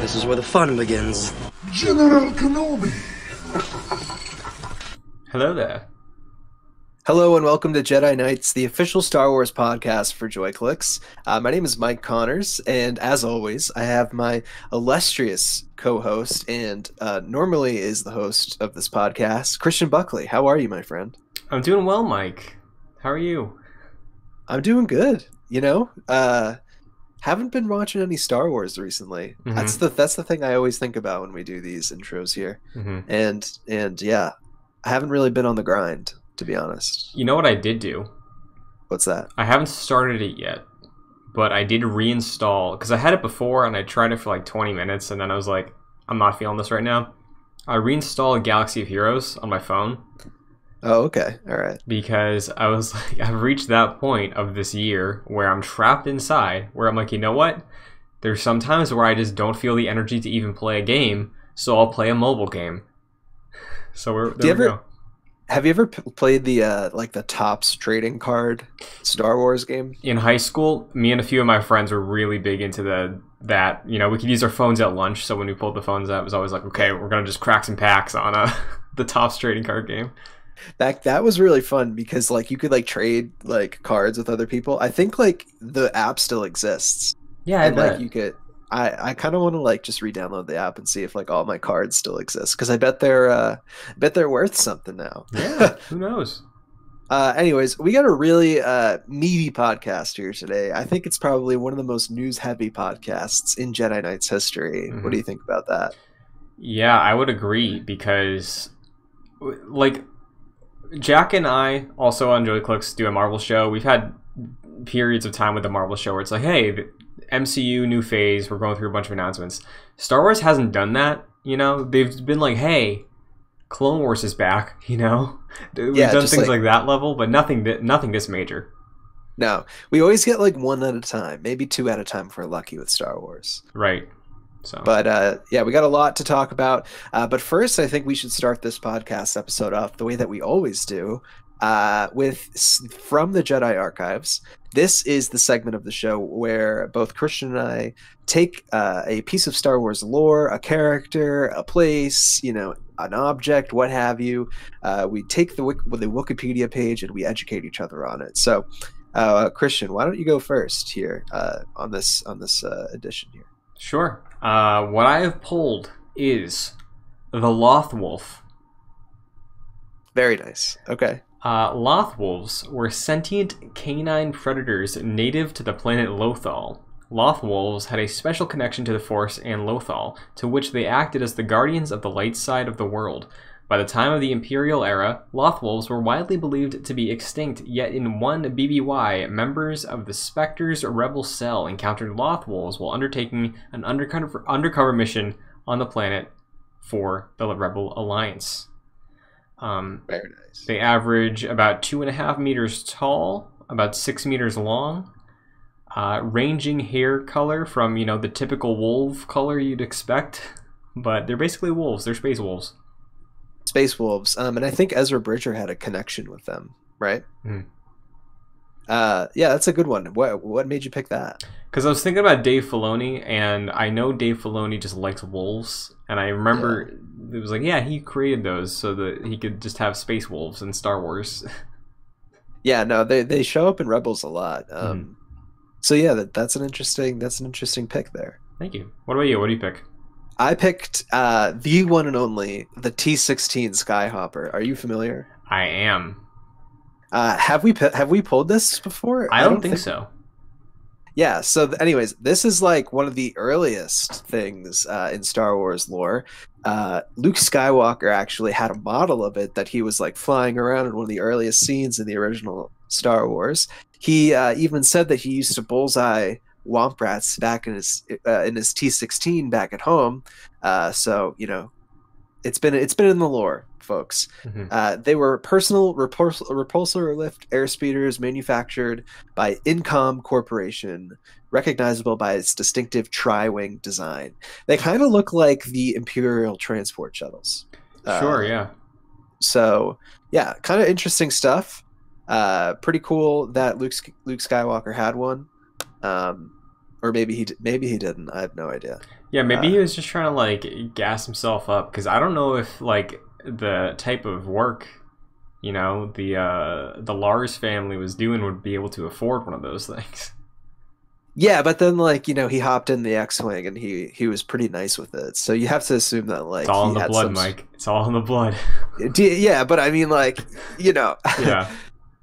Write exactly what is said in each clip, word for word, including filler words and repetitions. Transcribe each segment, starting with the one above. This is where the fun begins. General Kenobi! Hello there. Hello and welcome to Jedi Nights, the official Star Wars podcast for Joy Clicks. Uh, my name is Mike Connors, and as always, I have my illustrious co-host and uh, normally is the host of this podcast, Christian Buckley. How are you, my friend? I'm doing well, Mike. How are you? I'm doing good. You know, uh, haven't been watching any Star Wars recently. Mm-hmm. That's the that's the thing I always think about when we do these intros here. Mm-hmm. And and yeah, I haven't really been on the grind, to be honest. You know what I did do? What's that? I haven't started it yet, but I did reinstall, because I had it before and I tried it for like twenty minutes and then I was like, I'm not feeling this right now. I reinstalled Galaxy of Heroes on my phone. Oh, okay. All right. Because I was like, I've reached that point of this year where I'm trapped inside, where I'm like, you know what? There's some times where I just don't feel the energy to even play a game, so I'll play a mobile game. So we're, there do you we ever, go. Have you ever played the uh, like the Topps trading card Star Wars game? In high school, me and a few of my friends were really big into the that. You know, we could use our phones at lunch, so when we pulled the phones out, it was always like, okay, we're gonna just crack some packs on uh, the Topps trading card game. That that was really fun because like you could like trade like cards with other people. I think like the app still exists. Yeah, I and bet. like you could. I, I kind of want to like just re-download the app and see if like all my cards still exist, because I bet they're uh, bet they're worth something now. Yeah, who knows? Uh, anyways, we got a really uh, meaty podcast here today. I think it's probably one of the most news-heavy podcasts in Jedi Knights history. Mm-hmm. What do you think about that? Yeah, I would agree, because like Jack and I also on Joy Clicks do a Marvel show. We've had periods of time with the Marvel show where it's like, hey, M C U new phase, we're going through a bunch of announcements. Star Wars hasn't done that, you know. They've been like, hey, Clone Wars is back, you know. We've yeah, done things like, like that level, but nothing that nothing this major. No, we always get like one at a time, maybe two at a time if we're lucky with Star Wars, right? So but uh yeah, we got a lot to talk about, uh but first I think we should start this podcast episode off the way that we always do, uh with From the Jedi Archives. This is the segment of the show where both Christian and I take uh, a piece of Star Wars lore, a character, a place, you know, an object, what have you. Uh, we take the, wik the Wikipedia page and we educate each other on it. So, uh, Christian, why don't you go first here uh, on this on this uh, edition here? Sure. Uh, what I have pulled is the Lothwolf. Very nice. Okay. Uh, Lothwolves were sentient canine predators native to the planet Lothal. Lothwolves had a special connection to the Force and Lothal, to which they acted as the guardians of the light side of the world. By the time of the Imperial era, Lothwolves were widely believed to be extinct, yet in one B B Y, members of the Spectre's rebel cell encountered Lothwolves while undertaking an undercover, undercover mission on the planet for the Rebel Alliance. Um, Very nice. They average about two and a half meters tall, about six meters long, uh, ranging hair color from, you know, the typical wolf color you'd expect, but they're basically wolves. They're space wolves. Space wolves. Um, and I think Ezra Bridger had a connection with them, right? Mm. Uh, yeah, that's a good one. What, what made you pick that? Because I was thinking about Dave Filoni, and I know Dave Filoni just likes wolves, and I remember... Yeah. It was like, yeah, he created those so that he could just have space wolves in Star Wars. Yeah, no, they they show up in Rebels a lot. Um, mm-hmm. So yeah, that that's an interesting that's an interesting pick there. Thank you. What about you? What do you pick? I picked uh, the one and only the T sixteen Skyhopper. Are you familiar? I am. Uh, have we have we pulled this before? I don't, I don't think, think so. Yeah, so anyways, this is like one of the earliest things uh, in Star Wars lore. Uh, Luke Skywalker actually had a model of it that he was like flying around in one of the earliest scenes in the original Star Wars. He uh, even said that he used to bullseye womp rats back in his uh, in his T sixteen back at home. Uh, so, you know, it's been it's been in the lore, folks. Mm-hmm. uh, they were personal repulsor, repulsor lift airspeeders manufactured by Incom Corporation, recognizable by its distinctive tri-wing design. They kind of look like the Imperial transport shuttles. Sure, uh, yeah. So, yeah, kind of interesting stuff. Uh, pretty cool that Luke, Luke Skywalker had one. Um, Or maybe he maybe he didn't. I have no idea. Yeah, maybe uh, he was just trying to like gas himself up, because I don't know if like the type of work, you know, the uh, the Lars family was doing would be able to afford one of those things. Yeah, but then like, you know, he hopped in the X-Wing and he he was pretty nice with it. So you have to assume that like it's all in the blood, some... Mike. It's all in the blood. Yeah, but I mean like, you know, yeah.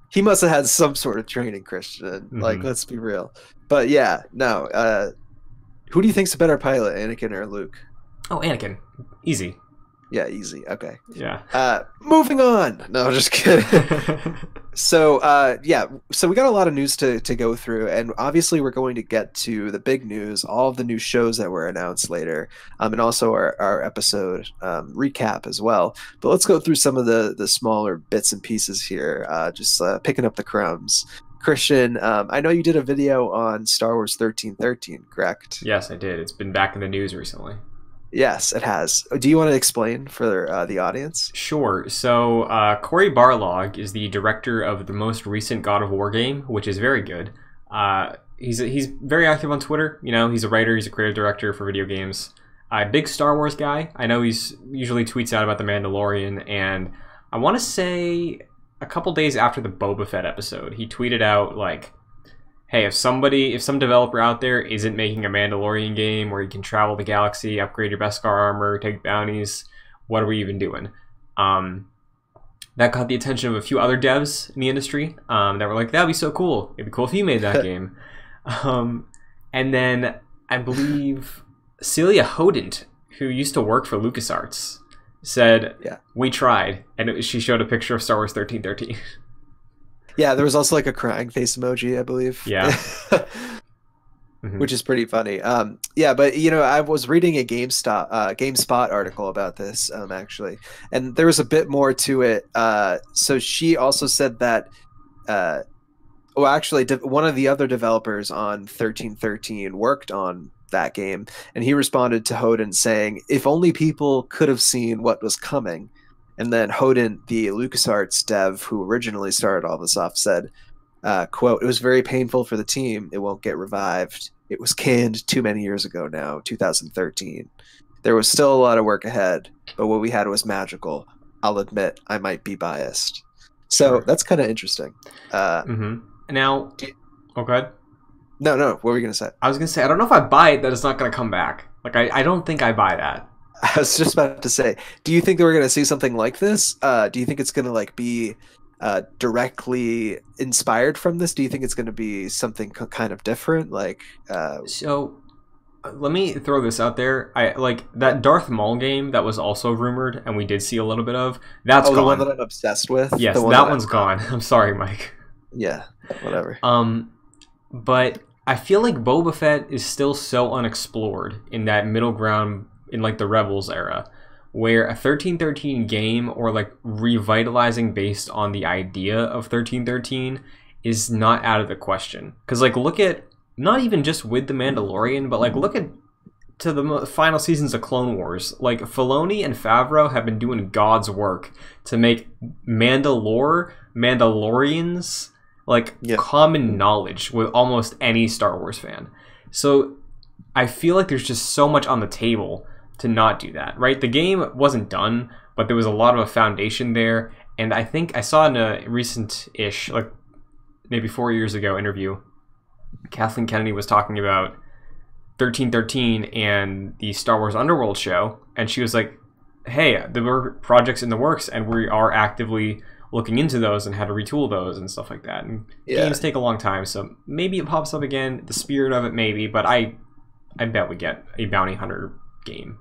He must have had some sort of training, Christian. Like, mm-hmm. Let's be real. But yeah, no. Uh, who do you think's a better pilot, Anakin or Luke? Oh, Anakin, easy. Yeah, easy. Okay. Yeah. Uh, moving on. No, just kidding. So, uh, yeah. So we got a lot of news to to go through, and obviously we're going to get to the big news, all of the new shows that were announced later, um, and also our our episode um, recap as well. But let's go through some of the the smaller bits and pieces here, uh, just uh, picking up the crumbs. Christian, um, I know you did a video on Star Wars thirteen thirteen, correct? Yes, I did. It's been back in the news recently. Yes, it has. Do you want to explain for uh, the audience? Sure. So uh, Corey Barlog is the director of the most recent God of War game, which is very good. Uh, he's he's very active on Twitter. You know, he's a writer. He's a creative director for video games. A uh, big Star Wars guy. I know he's usually tweets out about the Mandalorian, and I want to say a couple days after the Boba Fett episode, he tweeted out like, hey, if somebody, if some developer out there isn't making a Mandalorian game where you can travel the galaxy, upgrade your Beskar armor, take bounties, what are we even doing? Um, that caught the attention of a few other devs in the industry um, that were like, that'd be so cool. It'd be cool if you made that game. Um, and then I believe Celia Hodent, who used to work for LucasArts, said, yeah. We tried. And it, she showed a picture of Star Wars thirteen thirteen. Yeah, there was also like a crying face emoji, I believe. Yeah. Mm-hmm. Which is pretty funny. Um, yeah, but you know, I was reading a GameStop, uh, GameSpot article about this um, actually, and there was a bit more to it. Uh, so she also said that, uh, well, actually, one of the other developers on thirteen thirteen worked on that game, and he responded to Hodent saying, "If only people could have seen what was coming." And then Hodent, the LucasArts dev who originally started all this off, said, uh, quote, "It was very painful for the team. It won't get revived. It was canned too many years ago now, two thousand thirteen. There was still a lot of work ahead, but what we had was magical. I'll admit I might be biased." So that's kind of interesting. Uh, mm-hmm. Now, oh, go ahead. No, no. What were you going to say? I was going to say, I don't know if I buy it that it's not going to come back. Like, I, I don't think I buy that. I was just about to say, do you think that we're going to see something like this? Uh, do you think it's going to like be uh, directly inspired from this? Do you think it's going to be something kind of different? Like, uh... so let me throw this out there. I like that Darth Maul game that was also rumored, and we did see a little bit of. That's oh, gone. The one that I'm obsessed with. Yes, the one that, that one's I'm gone. I'm sorry, Mike. Yeah, whatever. Um, but I feel like Boba Fett is still so unexplored in that middle ground. In like the Rebels era, where a thirteen thirteen game or like revitalizing based on the idea of thirteen thirteen is not out of the question. Because like look at, not even just with the Mandalorian, but like look at to the final seasons of Clone Wars. Like Filoni and Favreau have been doing God's work to make Mandalore, Mandalorians like yeah. common knowledge with almost any Star Wars fan. So I feel like there's just so much on the table to not do that, right? The game wasn't done, but there was a lot of a foundation there, and I think I saw in a recent-ish, like maybe four years ago interview, Kathleen Kennedy was talking about thirteen thirteen and the Star Wars Underworld show, and she was like, hey, there were projects in the works, and we are actively looking into those and how to retool those and stuff like that, and yeah. Games take a long time, so maybe it pops up again, the spirit of it maybe, but I I bet we get a bounty hunter game.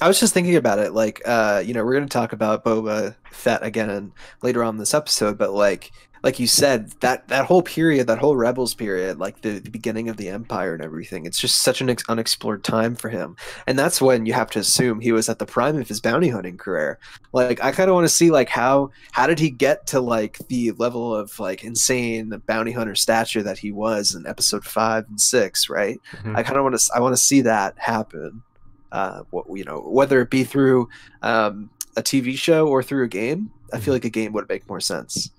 I was just thinking about it, like, uh, you know, we're going to talk about Boba Fett again later on in this episode, but like, like you said, that that whole period, that whole Rebels period, like the, the beginning of the Empire and everything, it's just such an unexplored time for him, and that's when you have to assume he was at the prime of his bounty hunting career. Like, I kind of want to see like how how did he get to like the level of like insane bounty hunter stature that he was in Episode Five and Six, right? Mm-hmm. I kind of want to I want to see that happen. Uh, what you know, whether it be through um, a T V show or through a game, I feel like a game would make more sense.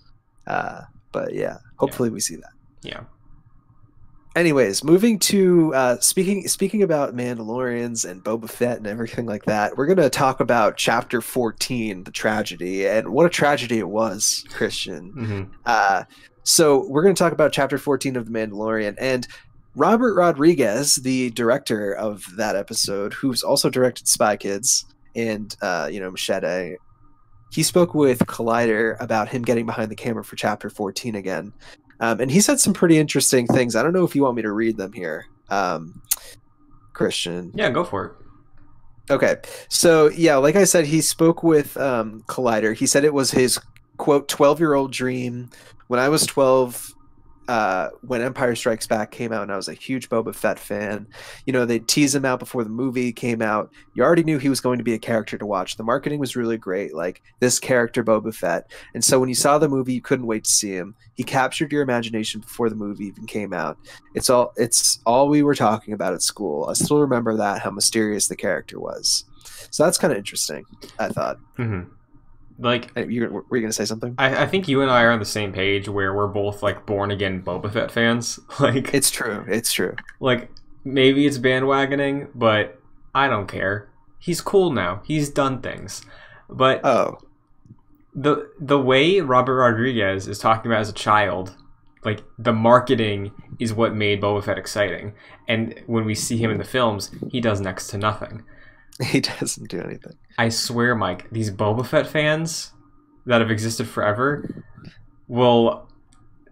Uh, but yeah, hopefully yeah. we see that. Yeah. Anyways, moving to uh, speaking speaking about Mandalorians and Boba Fett and everything like that, we're going to talk about Chapter fourteen, the tragedy, and what a tragedy it was, Christian. Mm-hmm. uh, so we're going to talk about Chapter fourteen of The Mandalorian, and Robert Rodriguez, the director of that episode, who's also directed Spy Kids and uh, you know, Machete, he spoke with Collider about him getting behind the camera for Chapter fourteen again. Um, and he said some pretty interesting things. I don't know if you want me to read them here, um, Christian. Yeah, go for it. Okay. So, yeah, like I said, he spoke with um, Collider. He said it was his, quote, twelve-year-old dream. When I was twelve, uh, when Empire Strikes Back came out, and I was a huge Boba Fett fan, you know, they teased him out before the movie came out. You already knew he was going to be a character to watch. The marketing was really great, like this character Boba Fett. And so when you saw the movie, you couldn't wait to see him. He captured your imagination before the movie even came out. It's all, it's all we were talking about at school. I still remember that, how mysterious the character was. So that's kind of interesting, I thought. Mm-hmm. Like, you were you gonna say something? I, I think you and I are on the same page where we're both like born again Boba Fett fans. Like, it's true, it's true. Like, maybe it's bandwagoning, but I don't care. He's cool now. He's done things. But oh, the the way Robert Rodriguez is talking about as a child, like the marketing is what made Boba Fett exciting. And when we see him in the films, he does next to nothing. He doesn't do anything. I swear, Mike, these Boba Fett fans that have existed forever will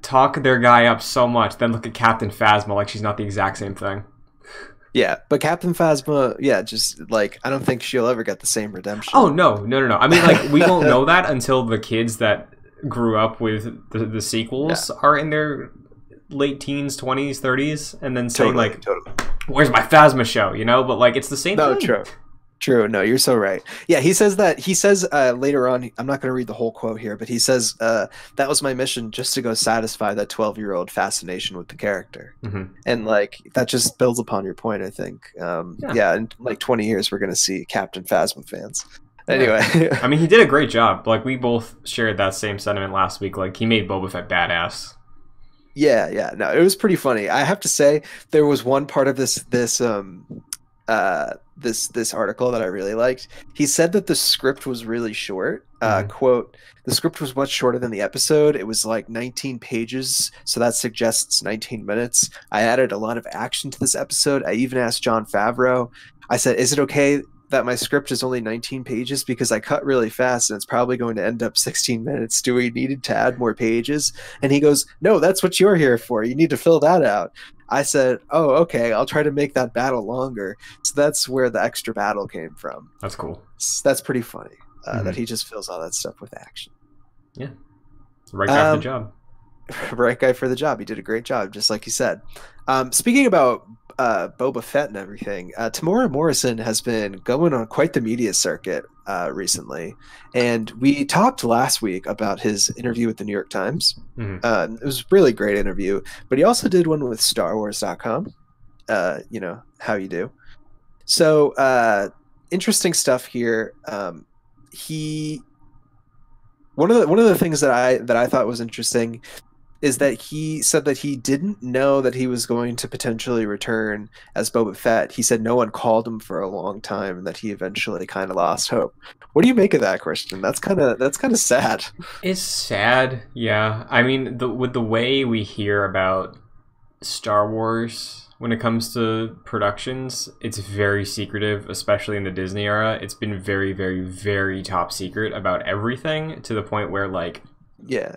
talk their guy up so much, then look at Captain Phasma like she's not the exact same thing. Yeah, but Captain Phasma, yeah, just like, I don't think she'll ever get the same redemption. Oh, no, no, no, no. I mean, like, we won't know that until the kids that grew up with the, the sequels yeah. are in their late teens, twenties, thirties, and then say, totally, like, totally. Where's my Phasma show, you know? But, like, it's the same no, thing. True. True. No, you're so right. Yeah, he says that. He says uh, later on, I'm not going to read the whole quote here, but he says, uh, that was my mission, just to go satisfy that twelve-year-old fascination with the character. Mm-hmm. And, like, that just builds upon your point, I think. Um, yeah. yeah, in, like, twenty years, we're going to see Captain Phasma fans. Anyway. Yeah. I mean, he did a great job. Like, we both shared that same sentiment last week. Like, he made Boba Fett badass. Yeah, yeah. No, it was pretty funny. I have to say, there was one part of this, this, um, uh, this this article that I really liked. He said that the script was really short. Uh, mm-hmm. Quote, the script was much shorter than the episode. It was like nineteen pages, so that suggests nineteen minutes. I added a lot of action to this episode. I even asked Jon Favreau. I said, is it okay that my script is only nineteen pages because I cut really fast and it's probably going to end up sixteen minutes. Do we need to add more pages? And he goes, no, that's what you're here for. You need to fill that out. I said, oh, okay, I'll try to make that battle longer. So that's where the extra battle came from. That's cool. That's pretty funny uh, mm-hmm. that he just fills all that stuff with action. Yeah. Right guy um, for the job. Right guy for the job. He did a great job, just like he said. Um, speaking about uh, Boba Fett and everything, uh, Temuera Morrison has been going on quite the media circuit uh, recently. And we talked last week about his interview with the New York Times. Mm-hmm. uh, it was a really great interview, but he also did one with Star Wars dot com. Uh, you know, how you do. So uh, interesting stuff here. Um, he, one of the, one of the things that I, that I thought was interesting is that he said that he didn't know that he was going to potentially return as Boba Fett. He said no one called him for a long time and that he eventually kind of lost hope. What do you make of that, Christian? That's kind of that's kind of sad. It's sad, yeah. I mean, the, with the way we hear about Star Wars when it comes to productions, it's very secretive, especially in the Disney era. It's been very, very, very top secret about everything, to the point where, like... yeah.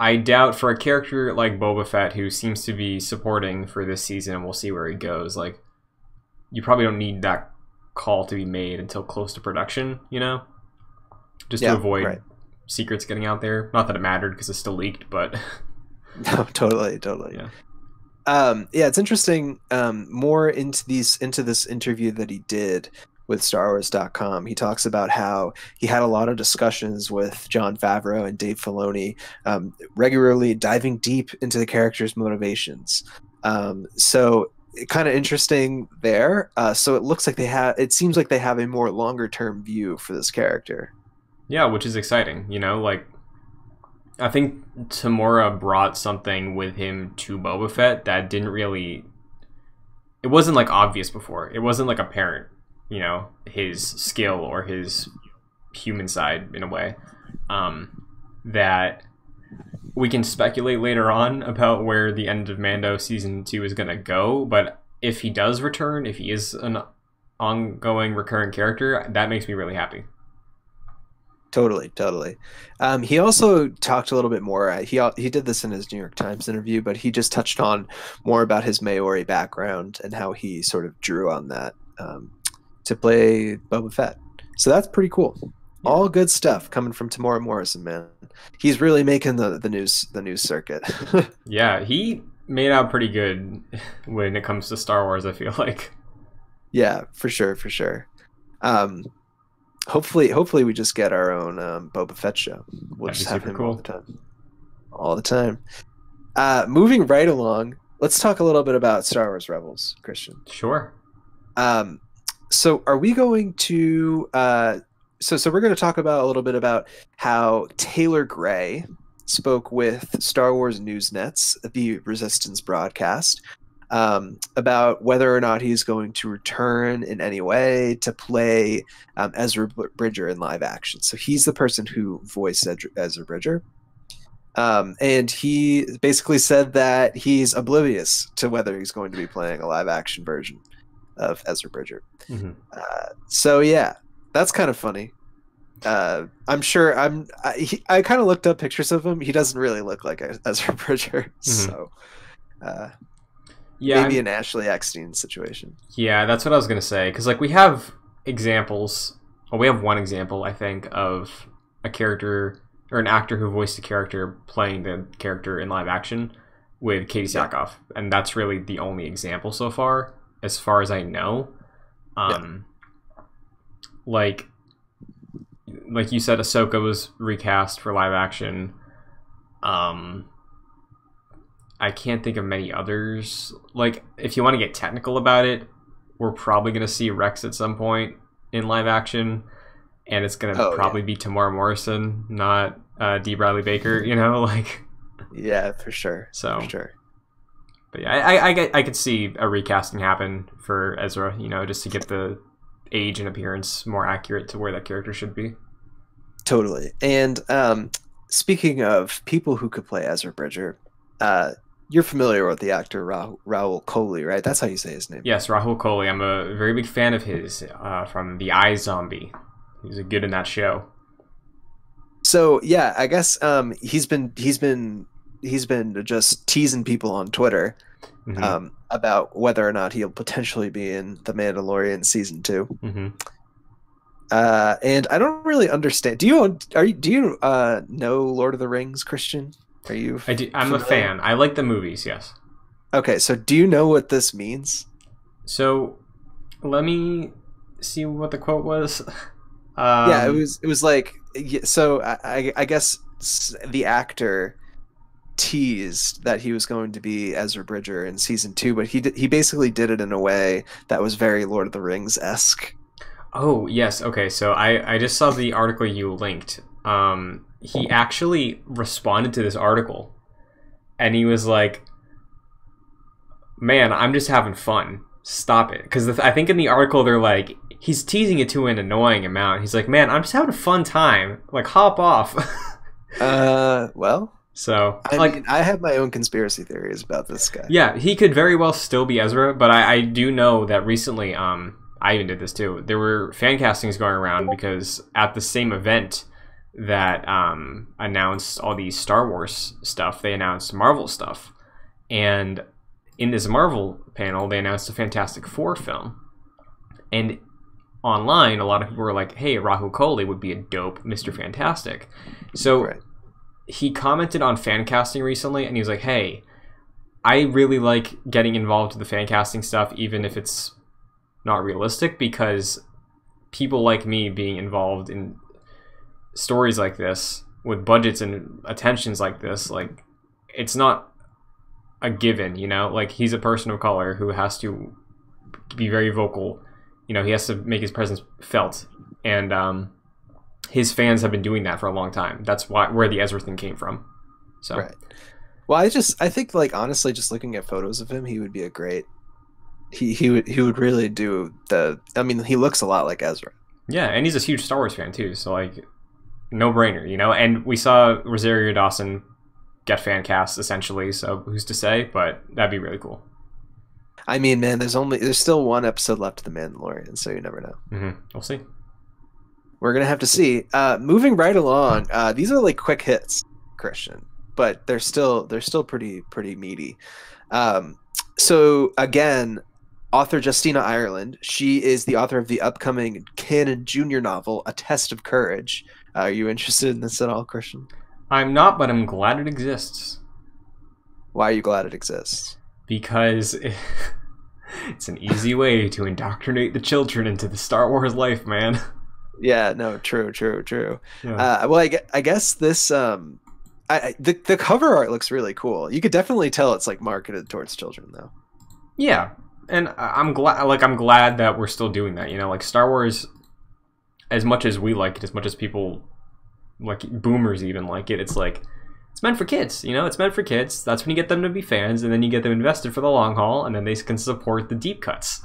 I doubt for a character like Boba Fett, who seems to be supporting for this season, and we'll see where he goes, like, you probably don't need that call to be made until close to production, you know? Just yeah, to avoid right. secrets getting out there. Not that it mattered, because it's still leaked, but... no, totally, totally. Yeah. Um, yeah, it's interesting. Um, more into these into this interview that he did with Star Wars dot com, he talks about how he had a lot of discussions with Jon Favreau and Dave Filoni, um, regularly diving deep into the character's motivations. Um, so kind of interesting there. Uh, so it looks like they have, it seems like they have a more longer term view for this character. Yeah, which is exciting. You know, like I think Temuera brought something with him to Boba Fett that didn't really... It wasn't, like, obvious before. It wasn't, like, apparent, you know, his skill or his human side, in a way, um, that we can speculate later on about where the end of Mando Season two is going to go, but if he does return, if he is an ongoing, recurring character, that makes me really happy. Totally, totally. Um, he also talked a little bit more. Uh, he he did this in his New York Times interview, but he just touched on more about his Maori background and how he sort of drew on that um, to play Boba Fett. So that's pretty cool. Yeah. All good stuff coming from Temuera Morrison, man. He's really making the the news the news circuit. Yeah, he made out pretty good when it comes to Star Wars, I feel like. Yeah, for sure, for sure. Um, Hopefully, hopefully we just get our own um, Boba Fett show. We'll That'd just have him cool. all the time. All the time. Uh, moving right along, let's talk a little bit about Star Wars Rebels, Christian. Sure. Um, so are we going to... Uh, so, so we're going to talk about a little bit about how Taylor Gray spoke with Star Wars Newsnet's The Resistance broadcast Um, about whether or not he's going to return in any way to play um, Ezra Bridger in live action. So he's the person who voiced Ezra Bridger. Um, and he basically said that he's oblivious to whether he's going to be playing a live action version of Ezra Bridger. Mm-hmm. uh, so yeah, that's kind of funny. Uh, I'm sure I'm, I, he, I kind of looked up pictures of him. He doesn't really look like Ezra Bridger. Mm-hmm. So, uh, yeah, maybe I'm, an Ashley Eckstein situation. Yeah, that's what I was going to say. Because, like, we have examples. Well, we have one example, I think, of a character or an actor who voiced a character playing the character in live action with Katie Sackhoff. Yeah. And that's really the only example so far, as far as I know. Um, yeah. Like, like you said, Ahsoka was recast for live action. Um... I can't think of many others. Like, if you want to get technical about it, we're probably going to see Rex at some point in live action, and it's going to oh, probably yeah. be Temuera Morrison, not uh, D. Bradley Baker, you know? Like, yeah, for sure. So, for sure. But yeah, I, I, I, I could see a recasting happen for Ezra, you know, just to get the age and appearance more accurate to where that character should be. Totally. And um, speaking of people who could play Ezra Bridger, uh, you're familiar with the actor Rahul, Rahul Kohli, right? That's how you say his name. Yes, Rahul Kohli. I'm a very big fan of his uh, from The iZombie. He's good in that show. So yeah, I guess um, he's been he's been he's been just teasing people on Twitter mm-hmm. um, about whether or not he'll potentially be in The Mandalorian season two. Mm-hmm. Uh, and I don't really understand. Do you are you do you uh, know Lord of the Rings, Christian? Are you? I do, I'm familiar? a fan. I like the movies, yes. Okay, so do you know what this means? So, let me see what the quote was. Um, yeah, it was. It was like so. I, I guess the actor teased that he was going to be Ezra Bridger in season two, but he did, he basically did it in a way that was very Lord of the Rings-esque. Oh yes. Okay. So I I just saw the article you linked. Um. He actually responded to this article and he was like, man, I'm just having fun. Stop it. Because I think in the article, they're like, he's teasing it to an annoying amount. He's like, man, I'm just having a fun time. Like, hop off. uh, well, so I like mean, I have my own conspiracy theories about this guy. Yeah, he could very well still be Ezra. But I, I do know that recently, um, I even did this too. There were fan castings going around because at the same event that um, announced all these Star Wars stuff, they announced Marvel stuff. And in this Marvel panel, they announced a Fantastic Four film. And online, a lot of people were like, hey, Rahul Kohli would be a dope Mister Fantastic. So right. he commented on fan casting recently, and he was like, hey, I really like getting involved with the fan casting stuff, even if it's not realistic, because people like me being involved in stories like this with budgets and attentions like this, like, it's not a given, you know? Like, he's a person of color who has to be very vocal, you know, he has to make his presence felt, and um his fans have been doing that for a long time. That's why where the Ezra thing came from. So. Right. Well, I just I think like honestly, just looking at photos of him, he would be a great. He he would he would really do the. I mean, he looks a lot like Ezra. Yeah, and he's a huge Star Wars fan too, so like, no brainer, you know. And we saw Rosario Dawson get fan cast essentially, so who's to say? But that'd be really cool. I mean, man, there's only there's still one episode left of The Mandalorian, so you never know. Mm-hmm. We'll see. We're gonna have to see. Uh, moving right along, uh, these are like quick hits, Christian, but they're still they're still pretty pretty meaty. Um, so again, author Justina Ireland, she is the author of the upcoming canon junior novel, A Test of Courage. Uh, are you interested in this at all, Christian? I'm not, but I'm glad it exists. Why are you glad it exists? Because it's an easy way to indoctrinate the children into the Star Wars life, man. Yeah, no, true, true, true. Yeah. Uh, well, I, I guess this, um, I, I, the, the cover art looks really cool. You could definitely tell it's like marketed towards children, though. Yeah, and I'm glad, like, I'm glad that we're still doing that. You know, like Star Wars, as much as we like it, as much as people, like boomers even like it, it's like. It's meant for kids, you know, it's meant for kids. That's when you get them to be fans, and then you get them invested for the long haul, and then they can support the deep cuts.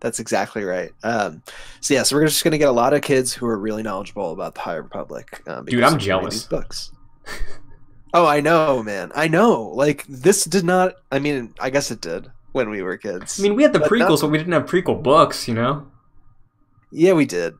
That's exactly right. Um, so yeah, so we're just going to get a lot of kids who are really knowledgeable about the High Republic. Um, Dude, I'm jealous. These books. Oh, I know, man. I know. Like, this did not, I mean, I guess it did when we were kids. I mean, we had the prequels, but we didn't have prequel books, you know? Yeah, we did.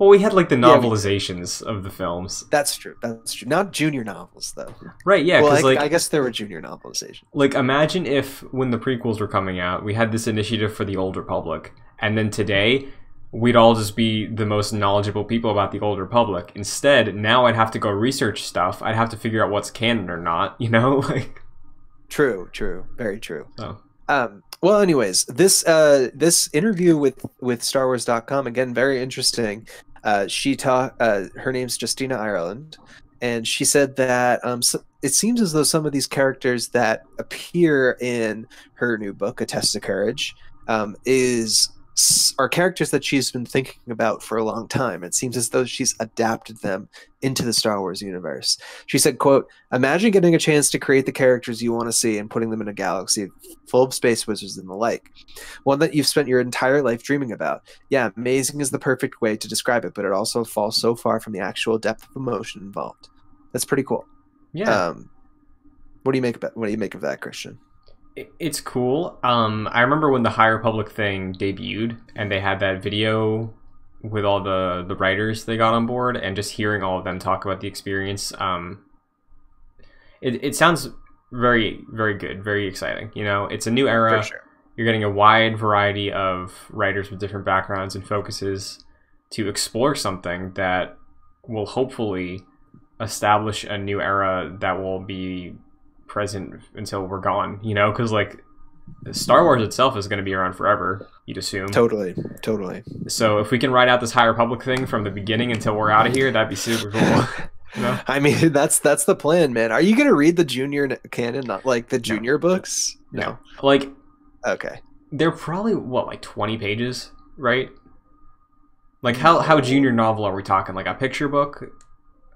Well, we had like the novelizations yeah, of the films. That's true. That's true. Not junior novels, though. Right? Yeah. Well, I, like, I guess there were junior novelizations. Like, imagine if when the prequels were coming out, we had this initiative for the Old Republic, and then today, we'd all just be the most knowledgeable people about the Old Republic. Instead, now I'd have to go research stuff. I'd have to figure out what's canon or not. You know, like. True. True. Very true. Oh. Um. Well, anyways, this uh, this interview with with Star Wars dot com, again, very interesting. Uh, she talk, uh, her name's Justina Ireland, and she said that um, so it seems as though some of these characters that appear in her new book, A Test of Courage, um, is are characters that she's been thinking about for a long time. It seems as though she's adapted them into the Star Wars universe. She said, quote, "Imagine getting a chance to create the characters you want to see and putting them in a galaxy full of space wizards and the like. One that you've spent your entire life dreaming about. Yeah, amazing is the perfect way to describe it, but it also falls so far from the actual depth of emotion involved." That's pretty cool. Yeah. Um, what do you make about, what do you make of that, Christian? It's cool. Um, I remember when the High Republic thing debuted, and they had that video with all the, the writers they got on board, and just hearing all of them talk about the experience. Um, it, it sounds very, very good, very exciting. You know, it's a new era. For sure. You're getting a wide variety of writers with different backgrounds and focuses to explore something that will hopefully establish a new era that will be present until we're gone, you know, because like Star Wars itself is going to be around forever, you'd assume. Totally, totally. So if we can ride out this High Republic thing from the beginning until we're out of here, that'd be super cool. You know? I mean, that's that's the plan, man. Are you going to read the junior canon, not like the junior no. books? No. no. Like, okay, they're probably what, like twenty pages, right? Like how how junior novel are we talking? Like a picture book,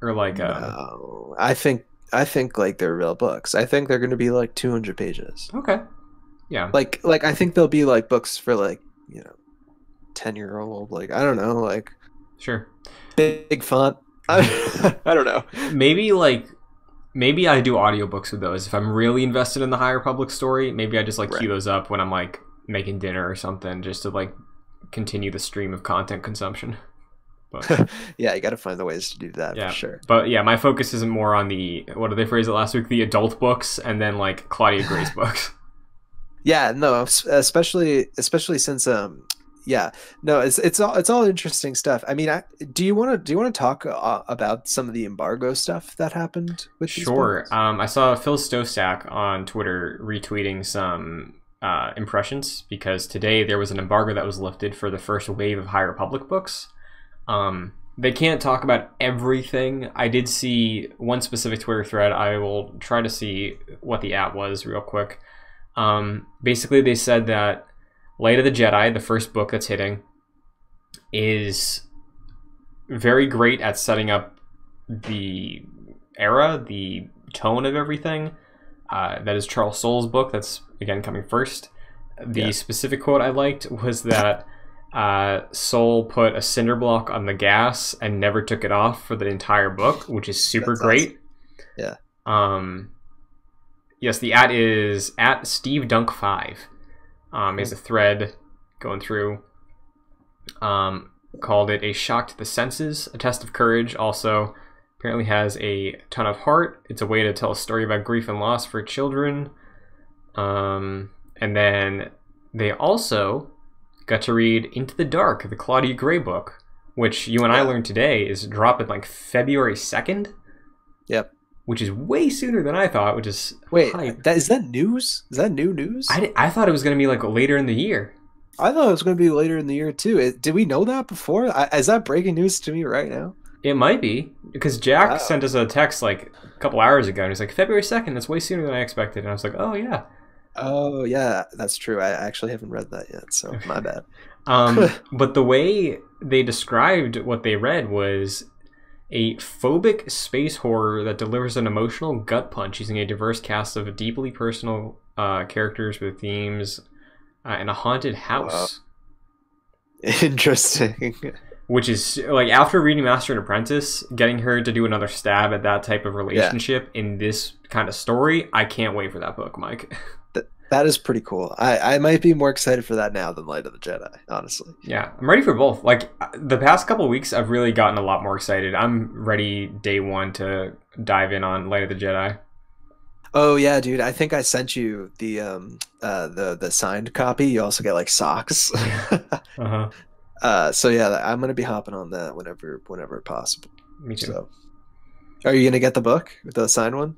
or like a? No, I think. I think like they're real books. I think they're going to be like two hundred pages. Okay. Yeah. Like, like I think they'll be like books for like, you know, ten year old, like, I don't know, like sure. Big, big font. I, I don't know. Maybe like, maybe I do audiobooks with those. If I'm really invested in the High Republic story, maybe I just like right. cue those up when I'm like making dinner or something, just to like continue the stream of content consumption. But, yeah, you got to find the ways to do that, yeah, for sure. But yeah, my focus isn't more on the, what did they phrase it last week, the adult books, and then like Claudia Gray's books. Yeah, no, especially especially since um yeah, no, it's it's all it's all interesting stuff. I mean, I, do you want to do you want to talk uh, about some of the embargo stuff that happened with these Sure. books? Um I saw Phil Stosak on Twitter retweeting some uh impressions, because today there was an embargo that was lifted for the first wave of High Republic books. Um, they can't talk about everything. I did see one specific Twitter thread. I will try to see what the at was real quick. Um, basically, they said that Light of the Jedi, the first book that's hitting, is very great at setting up the era, the tone of everything. Uh, that is Charles Soule's book. That's, again, coming first. The yeah. specific quote I liked was that uh, Soule put a cinder block on the gas and never took it off for the entire book, which is super That's great. Awesome. Yeah. Um, yes, the at is at Steve Dunk five. Um, is a thread going through. Um, called it A Shock to the Senses, A Test of Courage. Also, apparently has a ton of heart. It's a way to tell a story about grief and loss for children. Um, and then they also got to read Into the Dark, the Claudia Gray book, which you and I learned today is dropping like February second. Yep. Which is way sooner than I thought, which is... Wait, that, is that news? Is that new news? I, I thought it was going to be like later in the year. I thought it was going to be later in the year too. It, did we know that before? I, is that breaking news to me right now? It might be, because Jack wow. sent us a text like a couple hours ago, and he's like, February second, that's way sooner than I expected. And I was like, oh, yeah. Oh, yeah, that's true. I actually haven't read that yet, so my bad. um, but the way they described what they read was a phobic space horror that delivers an emotional gut punch using a diverse cast of deeply personal uh, characters with themes uh, and a haunted house. Wow. Interesting. Which is, like, after reading Master and Apprentice, getting her to do another stab at that type of relationship yeah. in this kind of story, I can't wait for that book, Mike. That, that is pretty cool. I, I might be more excited for that now than Light of the Jedi, honestly. Yeah, I'm ready for both. Like, the past couple of weeks, I've really gotten a lot more excited. I'm ready day one to dive in on Light of the Jedi. Oh yeah, dude! I think I sent you the um uh the the signed copy. You also get like socks. uh huh. Uh, so yeah, I'm gonna be hopping on that whenever, whenever possible. Me too. So, are you gonna get the book, the signed one?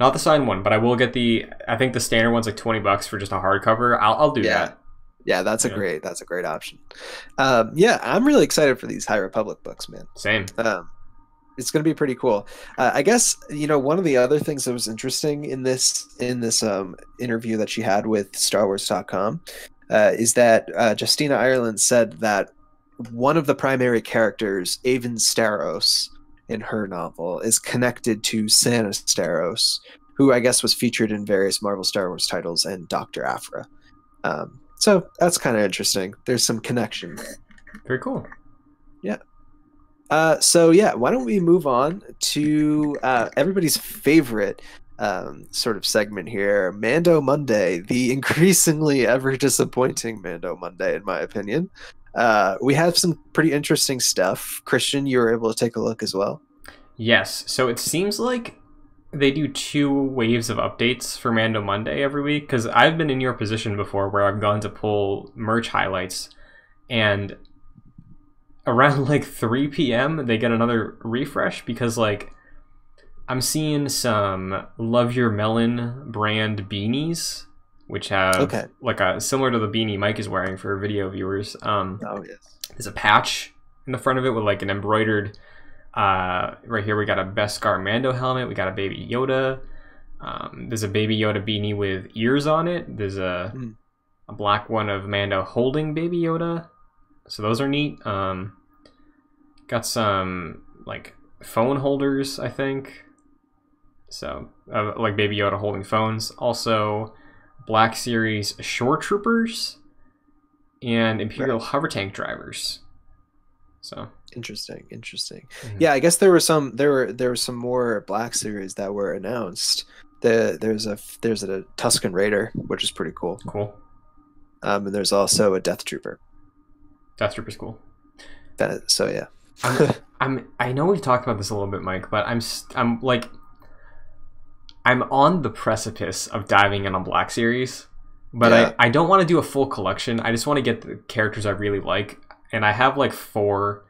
Not the signed one, but I will get the. I think the standard one's like twenty bucks for just a hardcover. I'll, I'll do yeah. that. Yeah, that's yeah. a great, that's a great option. Um, yeah, I'm really excited for these High Republic books, man. Same. Um, it's gonna be pretty cool. Uh, I guess you know one of the other things that was interesting in this in this um, interview that she had with Star Wars dot com. Uh, is that uh, Justina Ireland said that one of the primary characters, Avon Staros, in her novel, is connected to Sana Staros, who I guess was featured in various Marvel Star Wars titles and Doctor Aphra. Um, so that's kind of interesting. There's some connection there. Very cool. Yeah. Uh, so yeah, why don't we move on to uh, everybody's favorite um sort of segment here, Mando Monday, the increasingly ever disappointing Mando Monday in my opinion. Uh we have some pretty interesting stuff. Christian, you were able to take a look as well. Yes, so it seems like they do two waves of updates for Mando Monday every week, because I've been in your position before where I've gone to pull merch highlights and around like three p m they get another refresh, because like I'm seeing some Love Your Melon brand beanies, which have okay. like a similar to the beanie Mike is wearing for video viewers. Um, oh yes, there's a patch in the front of it with like an embroidered. Uh, right here we got a Beskar Mando helmet. We got a Baby Yoda. Um, there's a Baby Yoda beanie with ears on it. There's a mm. a black one of Mando holding Baby Yoda. So those are neat. Um, got some like phone holders, I think. So, uh, like Baby Yoda holding phones. Also, Black Series Shore Troopers and Imperial right. hover tank drivers. So interesting, interesting. Mm-hmm. Yeah, I guess there were some. There were there were some more Black Series that were announced. The there's a there's a Tusken Raider, which is pretty cool. Cool. Um, and there's also a Death Trooper. Death Trooper's cool. That, so yeah. I'm, I'm. I know we've talked about this a little bit, Mike, but I'm. I'm like. I'm on the precipice of diving in on Black Series, but yeah. I, I don't want to do a full collection. I just want to get the characters I really like, and I have like four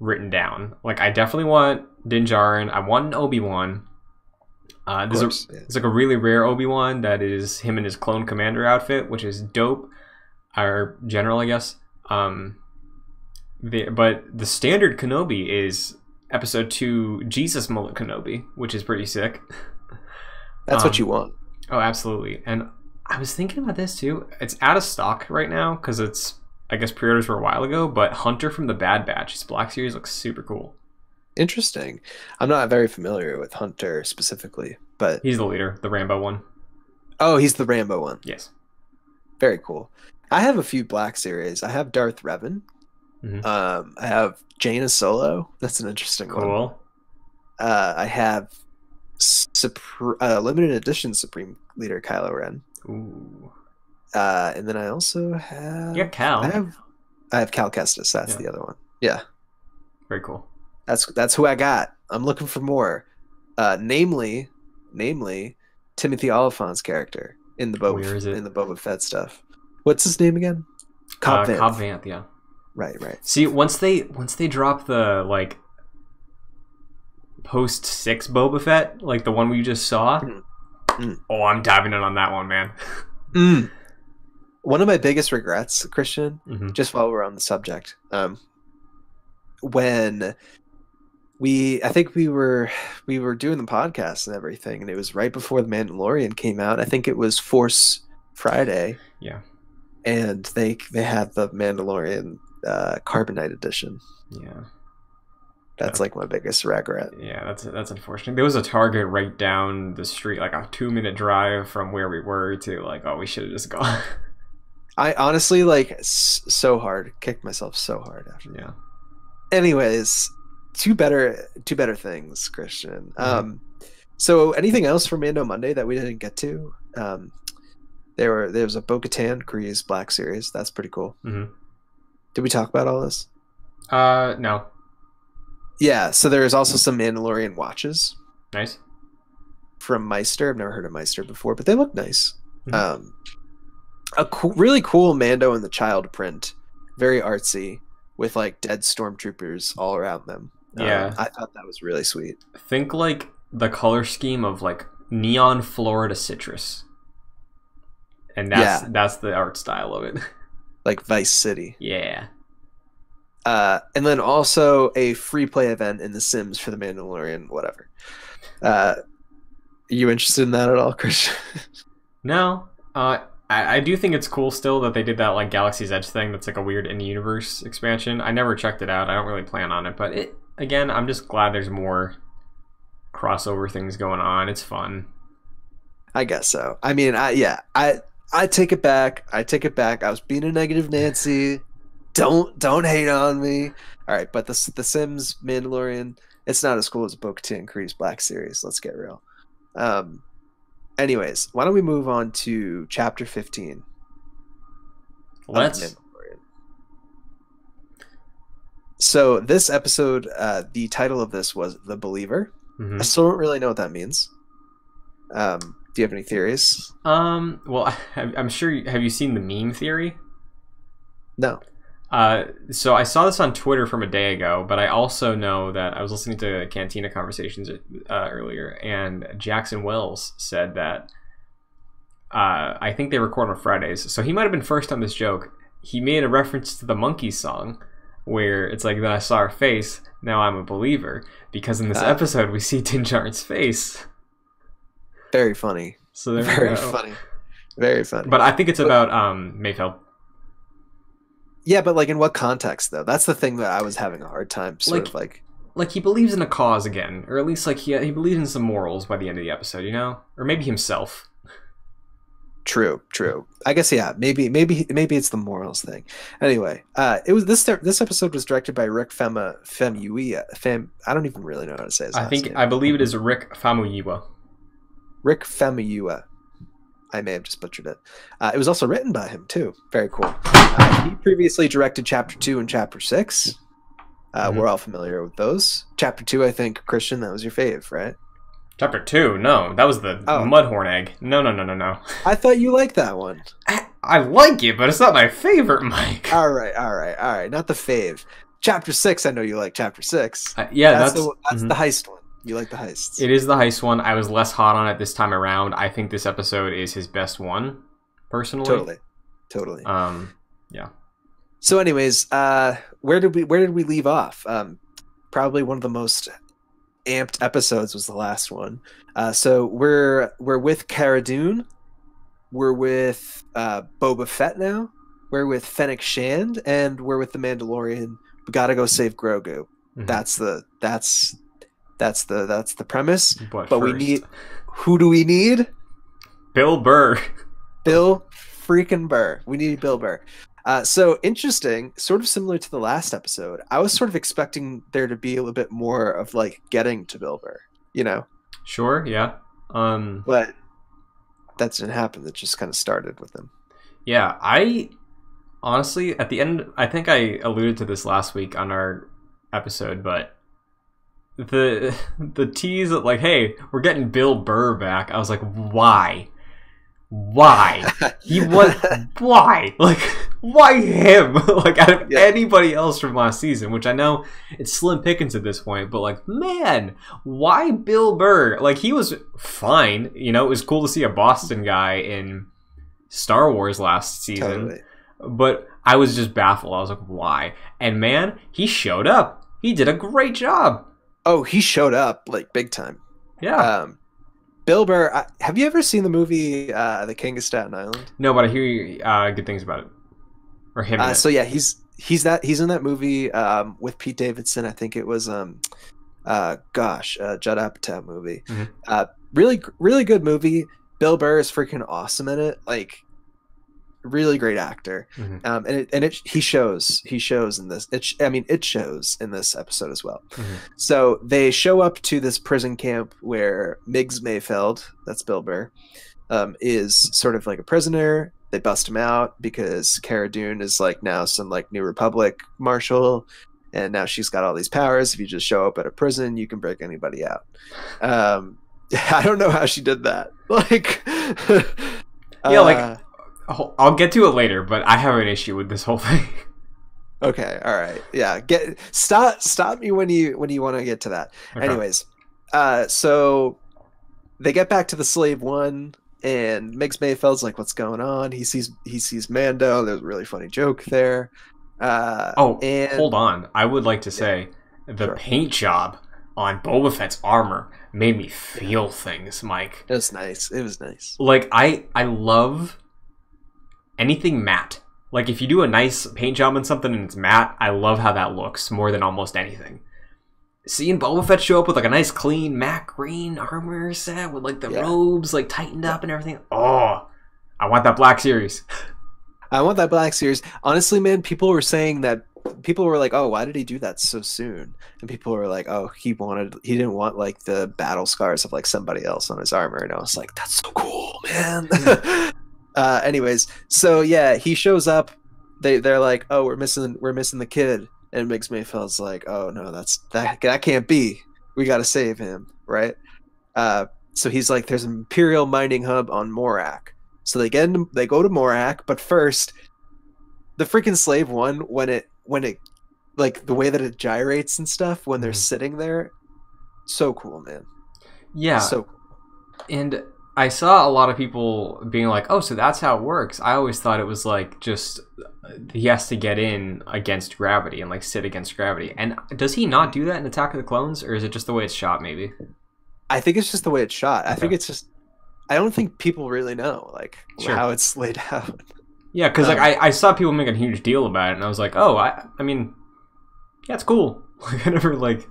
written down. Like I definitely want Din Djarin. I want an Obi-Wan. Uh, there's, course, a, yeah. there's like a really rare Obi-Wan that is him in his clone commander outfit, which is dope. Or general, I guess. Um, the, but the standard Kenobi is episode two Jesus Mullet Kenobi, which is pretty sick. That's um, what you want. Oh, absolutely. And I was thinking about this too. It's out of stock right now because it's, I guess, pre-orders were a while ago. But Hunter from the Bad Batch, his Black Series looks super cool. Interesting. I'm not very familiar with Hunter specifically, but he's the leader, the Rambo one. Oh, he's the Rambo one. Yes. Very cool. I have a few Black Series. I have Darth Revan. Mm-hmm. Um, I have Jaina Solo. That's an interesting cool. one. Uh, I have Supre uh, limited edition Supreme Leader Kylo Ren. Ooh. Uh, and then I also have. You're Cal. I have, I have Cal Kestis. That's yeah. the other one. Yeah. Very cool. That's that's who I got. I'm looking for more. Uh, namely, namely, Timothy Oliphant's character in the Boba Where is it? in the Boba Fett stuff. What's his name again? Cobb uh, Vanth. Cobb Vanth. Yeah. Right. Right. See, once they once they drop the like post six Boba Fett, like the one we just saw. Mm. Mm. Oh, I'm diving in on that one, man. Mm. One of my biggest regrets, Christian, mm-hmm. just while we're on the subject, um, when we, I think we were, we were doing the podcast and everything, and it was right before The Mandalorian came out. I think it was Force Friday. Yeah. And they, they had the Mandalorian uh, Carbonite edition. Yeah. That's like my biggest regret. Yeah, that's that's unfortunate. There was a Target right down the street, like a two-minute drive from where we were to like, oh, we should have just gone. I honestly, like, so hard. Kicked myself so hard after that. Yeah. Anyways, two better two better things, Christian. Mm-hmm. Um, so anything else for Mando Monday that we didn't get to? Um, there were there was a Bo-Katan Kryze Black Series. That's pretty cool. Mm-hmm. Did we talk about all this? Uh, no. Yeah, so there's also some Mandalorian watches. Nice. From Meister. I've never heard of Meister before, but they look nice. Mm-hmm. Um, a co really cool Mando and the Child print. Very artsy, with like dead stormtroopers all around them. Yeah. Um, I thought that was really sweet. Think like the color scheme of like neon Florida citrus. And that's, yeah. that's the art style of it. Like Vice City. Yeah. Uh, and then also a free play event in The Sims for The Mandalorian, whatever. Uh, are you interested in that at all, Christian? No. Uh, I, I do think it's cool still that they did that like Galaxy's Edge thing that's like a weird in-universe expansion. I never checked it out. I don't really plan on it. But it, again, I'm just glad there's more crossover things going on. It's fun. I guess so. I mean, I yeah, I, I take it back. I take it back. I was being a negative Nancy. Don't don't hate on me. All right, but the the Sims Mandalorian, it's not as cool as Bo-Katan Kryze Black Series. Let's get real. Um, anyways, why don't we move on to Chapter fifteen? Let's. So this episode, uh, the title of this was "The Believer." Mm-hmm. I still don't really know what that means. Um, do you have any theories? Um, well, I'm sure. You, have you seen the meme theory? No. Uh, so I saw this on Twitter from a day ago, but I also know that I was listening to Cantina Conversations uh, earlier, and Jackson Wells said that uh, I think they record on Fridays, so he might have been first on this joke. He made a reference to the Monkey song, where it's like, "Then I saw her face, now I'm a believer," because in this uh, episode we see Din Djarin's face. Very funny. So there very we go. funny, very funny. But I think it's about um, Mayfeld. Yeah, but like in what context though? That's the thing that I was having a hard time sort like, of like like he believes in a cause again, or at least like he he believes in some morals by the end of the episode, you know? Or maybe himself. True, true. I guess yeah, maybe maybe maybe it's the morals thing. Anyway, uh it was this this episode was directed by Rick Famuyiwa. Famuyiwa. I don't even really know how to say his I last think name. I believe it is Rick Famuyiwa. Rick Famuyiwa. I may have just butchered it. Uh, it was also written by him too. Very cool. Uh, he previously directed Chapter Two and Chapter Six. Uh, mm-hmm. We're all familiar with those. Chapter Two, I think, Christian, that was your fave, right? Chapter Two, no, that was the oh. Mudhorn Egg. No, no, no, no, no. I thought you liked that one. I, I like it, but it's not my favorite, Mike. All right, all right, all right. Not the fave. Chapter Six, I know you like Chapter Six. Uh, yeah, that's that's, the, that's mm-hmm. the heist one. You like the heists. It is the heist one. I was less hot on it this time around. I think this episode is his best one, personally. Totally, totally. Um, yeah. So, anyways, uh, where did we where did we leave off? Um, probably one of the most amped episodes was the last one. Uh, so we're we're with Cara Dune. We're with uh, Boba Fett now. We're with Fennec Shand, and we're with the Mandalorian. We gotta go save Grogu. Mm-hmm. That's the that's that's the that's the premise. But, but we need who do we need? Bill Burr. Bill freaking Burr. We need Bill Burr. Uh, so interesting, sort of similar to the last episode. I was sort of expecting there to be a little bit more of like getting to Bill Burr, you know? Sure, yeah. Um, but that didn't happen. That just kind of started with him. Yeah, I honestly, at the end, I think I alluded to this last week on our episode, but the the tease of like, hey, we're getting Bill Burr back. I was like, why? Why? He was why? Like why him? Like out of yeah. anybody else from last season, which I know it's slim pickings at this point, but like, man, why Bill Burr? Like he was fine, you know, it was cool to see a Boston guy in Star Wars last season. Totally. But I was just baffled. I was like, why? And man, he showed up. He did a great job. Oh, he showed up like big time. Yeah. Um Bill Burr, I, have you ever seen the movie uh, The King of Staten Island? No, but I hear uh, good things about it. Or him. Uh, so yeah, he's he's that he's in that movie um, with Pete Davidson. I think it was, um, uh, gosh, uh, Judd Apatow movie. Mm-hmm. uh, really, really good movie. Bill Burr is freaking awesome in it. Like, really great actor. Mm-hmm. um, and it and it he shows he shows in this. It sh I mean, it shows in this episode as well. Mm-hmm. So they show up to this prison camp where Miggs Mayfeld, that's Bill Burr, um, is sort of like a prisoner. They bust him out because Cara Dune is like now some like New Republic marshal, and now she's got all these powers. If you just show up at a prison, you can break anybody out. Um, I don't know how she did that. Like, yeah, like. Uh, I'll get to it later, but I have an issue with this whole thing. Okay, all right, yeah. Get stop stop me when you when you want to get to that. Okay. Anyways, uh, so they get back to the slave one, and Miggs Mayfeld's like, "What's going on?" He sees he sees Mando. There's a really funny joke there. Uh, oh, and... hold on. I would like to say yeah. the sure. paint job on Boba Fett's armor made me feel things, Mike. It was nice. It was nice. Like I I love. Anything matte. Like, if you do a nice paint job on something and it's matte, I love how that looks more than almost anything. Seeing Boba Fett show up with, like, a nice, clean, matte green armor set with, like, the yeah. robes, like, tightened up and everything. Oh, I want that Black Series. I want that Black Series. Honestly, man, people were saying that... People were like, oh, why did he do that so soon? And people were like, oh, he wanted, he didn't want like the battle scars of, like, somebody else on his armor. And I was like, that's so cool, man. Yeah. Uh, anyways, so yeah, he shows up. They they're like, oh, we're missing we're missing the kid, and Miggs Mayfeld's like, oh no, that's that that can't be. We gotta save him, right? Uh, so he's like, there's an Imperial mining hub on Morak. So they get into, they go to Morak, but first, the freaking slave one when it when it like the way that it gyrates and stuff when they're sitting there, so cool, man. Yeah, so cool. And. I saw a lot of people being like, oh, so that's how it works. I always thought it was like just he has to get in against gravity and like sit against gravity. And does he not do that in Attack of the Clones, or is it just the way it's shot maybe? I think it's just the way it's shot. Okay. I think it's just I don't think people really know like sure. how it's laid out. Yeah, because um, like I, I saw people make a huge deal about it and I was like, oh, I, I mean, yeah, it's cool. Like I never like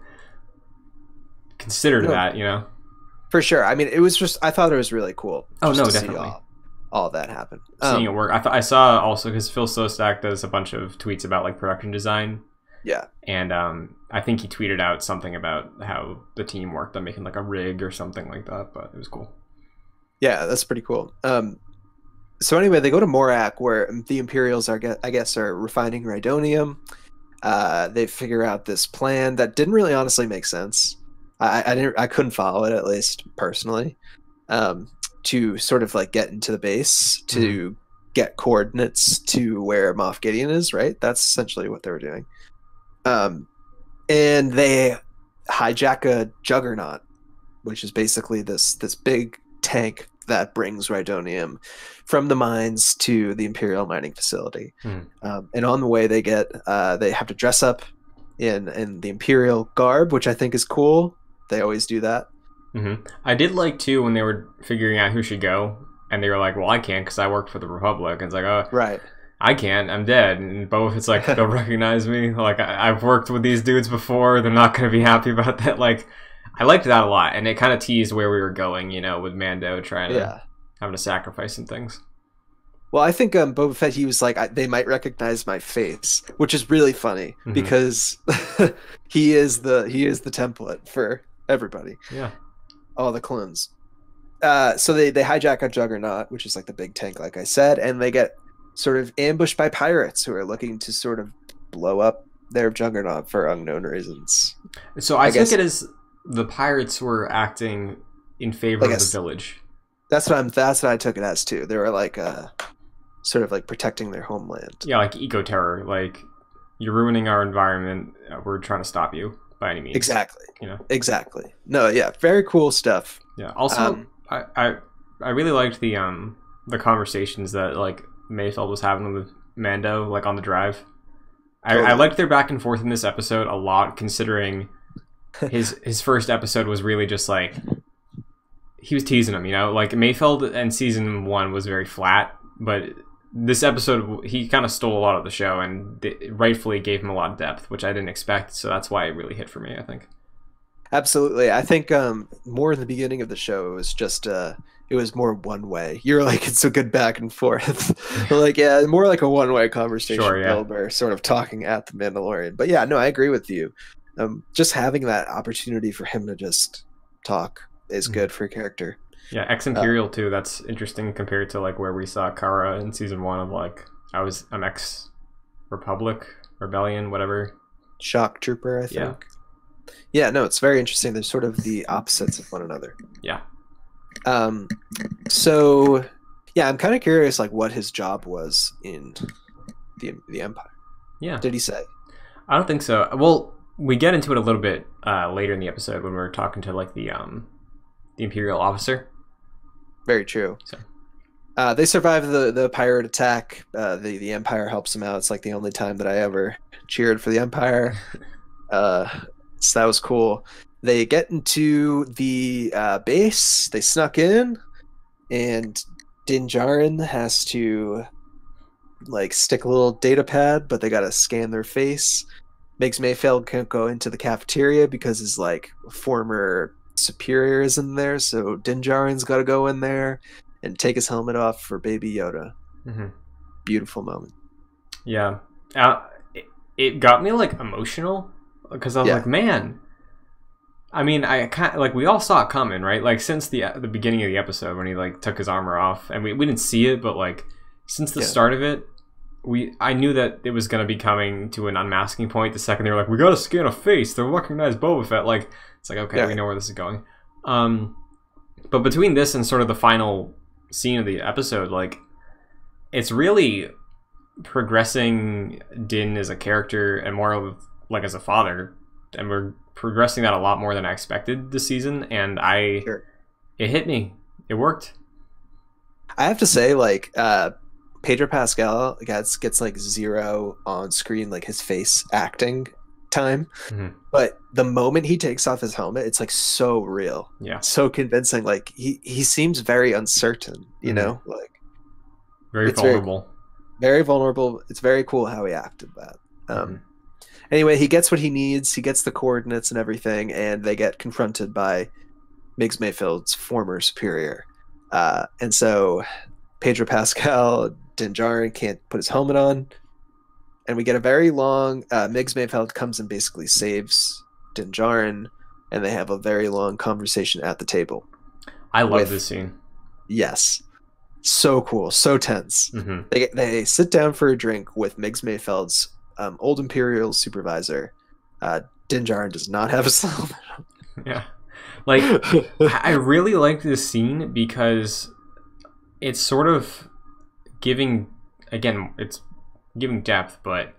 considered no. that, you know? For sure. I mean, it was just, I thought it was really cool. Oh, no, definitely. All, all that happened. Um, Seeing it work. I, th I saw also, because Phil Sostak does a bunch of tweets about, like, production design. Yeah. And um, I think he tweeted out something about how the team worked on making, like, a rig or something like that, but it was cool. Yeah, that's pretty cool. Um, so anyway, they go to Morak, where the Imperials, are, I guess, are refining Rhydonium. Uh, they figure out this plan that didn't really honestly make sense. I, I didn't. I couldn't follow it, at least personally, um, to sort of like get into the base to mm-hmm. get coordinates to where Moff Gideon is. Right, that's essentially what they were doing. Um, and they hijack a juggernaut, which is basically this this big tank that brings Rhydonium from the mines to the Imperial mining facility. Mm-hmm. um, and on the way, they get uh, they have to dress up in in the Imperial garb, which I think is cool. They always do that. Mm-hmm. I did like, too, when they were figuring out who should go, and they were like, well, I can't because I work for the Republic. And it's like, oh. Right. I can't, I'm dead. And Boba Fett's like, they'll recognize me. Like, I, I've worked with these dudes before. They're not going to be happy about that. Like, I liked that a lot. And it kind of teased where we were going, you know, with Mando trying to, yeah. having to sacrifice some things. Well, I think um, Boba Fett, he was like, I, they might recognize my face, which is really funny mm-hmm. because he is the he is the template for everybody. Yeah. All the clones. Uh, so they, they hijack a juggernaut, which is like the big tank, like I said, and they get sort of ambushed by pirates who are looking to sort of blow up their juggernaut for unknown reasons. So I, I think guess, it is the pirates were acting in favor like of the village. That's what I'm. That's what I took it as too. They were like, uh, sort of like protecting their homeland. Yeah, like eco terror. Like, you're ruining our environment. We're trying to stop you by any means. Exactly. You know. Exactly. No. Yeah. Very cool stuff. Yeah. Also, um, I, I I really liked the um the conversations that like Mayfield was having with Mando, like on the drive. Totally. I, I liked their back and forth in this episode a lot, considering his his first episode was really just like. He was teasing him, you know, like Mayfield and season one was very flat, but this episode, he kind of stole a lot of the show and rightfully gave him a lot of depth, which I didn't expect. So that's why it really hit for me, I think. Absolutely. I think um, more in the beginning of the show, it was just, uh, it was more one way. You're like, it's a good back and forth. Like, yeah, more like a one way conversation. Sure, yeah. Builder, sort of talking at the Mandalorian. But yeah, no, I agree with you. Um, just having that opportunity for him to just talk is good for character. Yeah, ex-Imperial uh, too. That's interesting compared to like where we saw Kara in season one of like I was I'm ex-Republic, Rebellion, whatever. Shock Trooper, I think. Yeah. Yeah, no, it's very interesting. They're sort of the opposites of one another. Yeah. Um. So, yeah, I'm kind of curious like what his job was in the the Empire. Yeah. Did he say? I don't think so. Well, we get into it a little bit uh, later in the episode when we were talking to like the um. the Imperial officer. Very true. So. Uh, they survive the, the pirate attack. Uh, the, the Empire helps them out. It's like the only time that I ever cheered for the Empire. Uh, so that was cool. They get into the uh, base. They snuck in. And Din Djarin has to like stick a little data pad, but they got to scan their face. Makes Mayfield can't go into the cafeteria because his like former... superior is in there, so Din Djarin's got to go in there and take his helmet off for Baby Yoda. Mm-hmm. Beautiful moment. Yeah, uh, it, it got me like emotional because I was yeah. like, man. I mean, I kind like we all saw it coming, right? Like since the the beginning of the episode when he like took his armor off, and we we didn't see it, but like since the yeah. start of it, we I knew that it was gonna be coming to an unmasking point. The second they were like, we gotta scan a face, they'll recognize Boba Fett, like. It's like, okay, yeah. we know where this is going. Um, but between this and sort of the final scene of the episode, like, it's really progressing Din as a character and more of, like, as a father. And we're progressing that a lot more than I expected this season. And I, sure. it hit me. It worked. I have to say, like, uh, Pedro Pascal gets, gets, like, zero on screen, like, his face acting time mm-hmm. but the moment he takes off his helmet, it's like so real, yeah, so convincing. Like he he seems very uncertain, you mm-hmm. know, like very vulnerable, very, very vulnerable. It's very cool how he acted that. Um mm-hmm. Anyway, he gets what he needs, he gets the coordinates and everything, and they get confronted by Migs Mayfield's former superior, uh and so Pedro Pascal, Din Djarin can't put his helmet on. And we get a very long... Uh, Migs Mayfield comes and basically saves Din Djarin, and they have a very long conversation at the table. I love with, this scene. Yes. So cool. So tense. Mm-hmm. They they sit down for a drink with Migs Mayfield's um, old Imperial supervisor. Uh, Din Djarin does not have a cell phone. Yeah. Like, I really like this scene because it's sort of giving... Again, it's... giving depth, but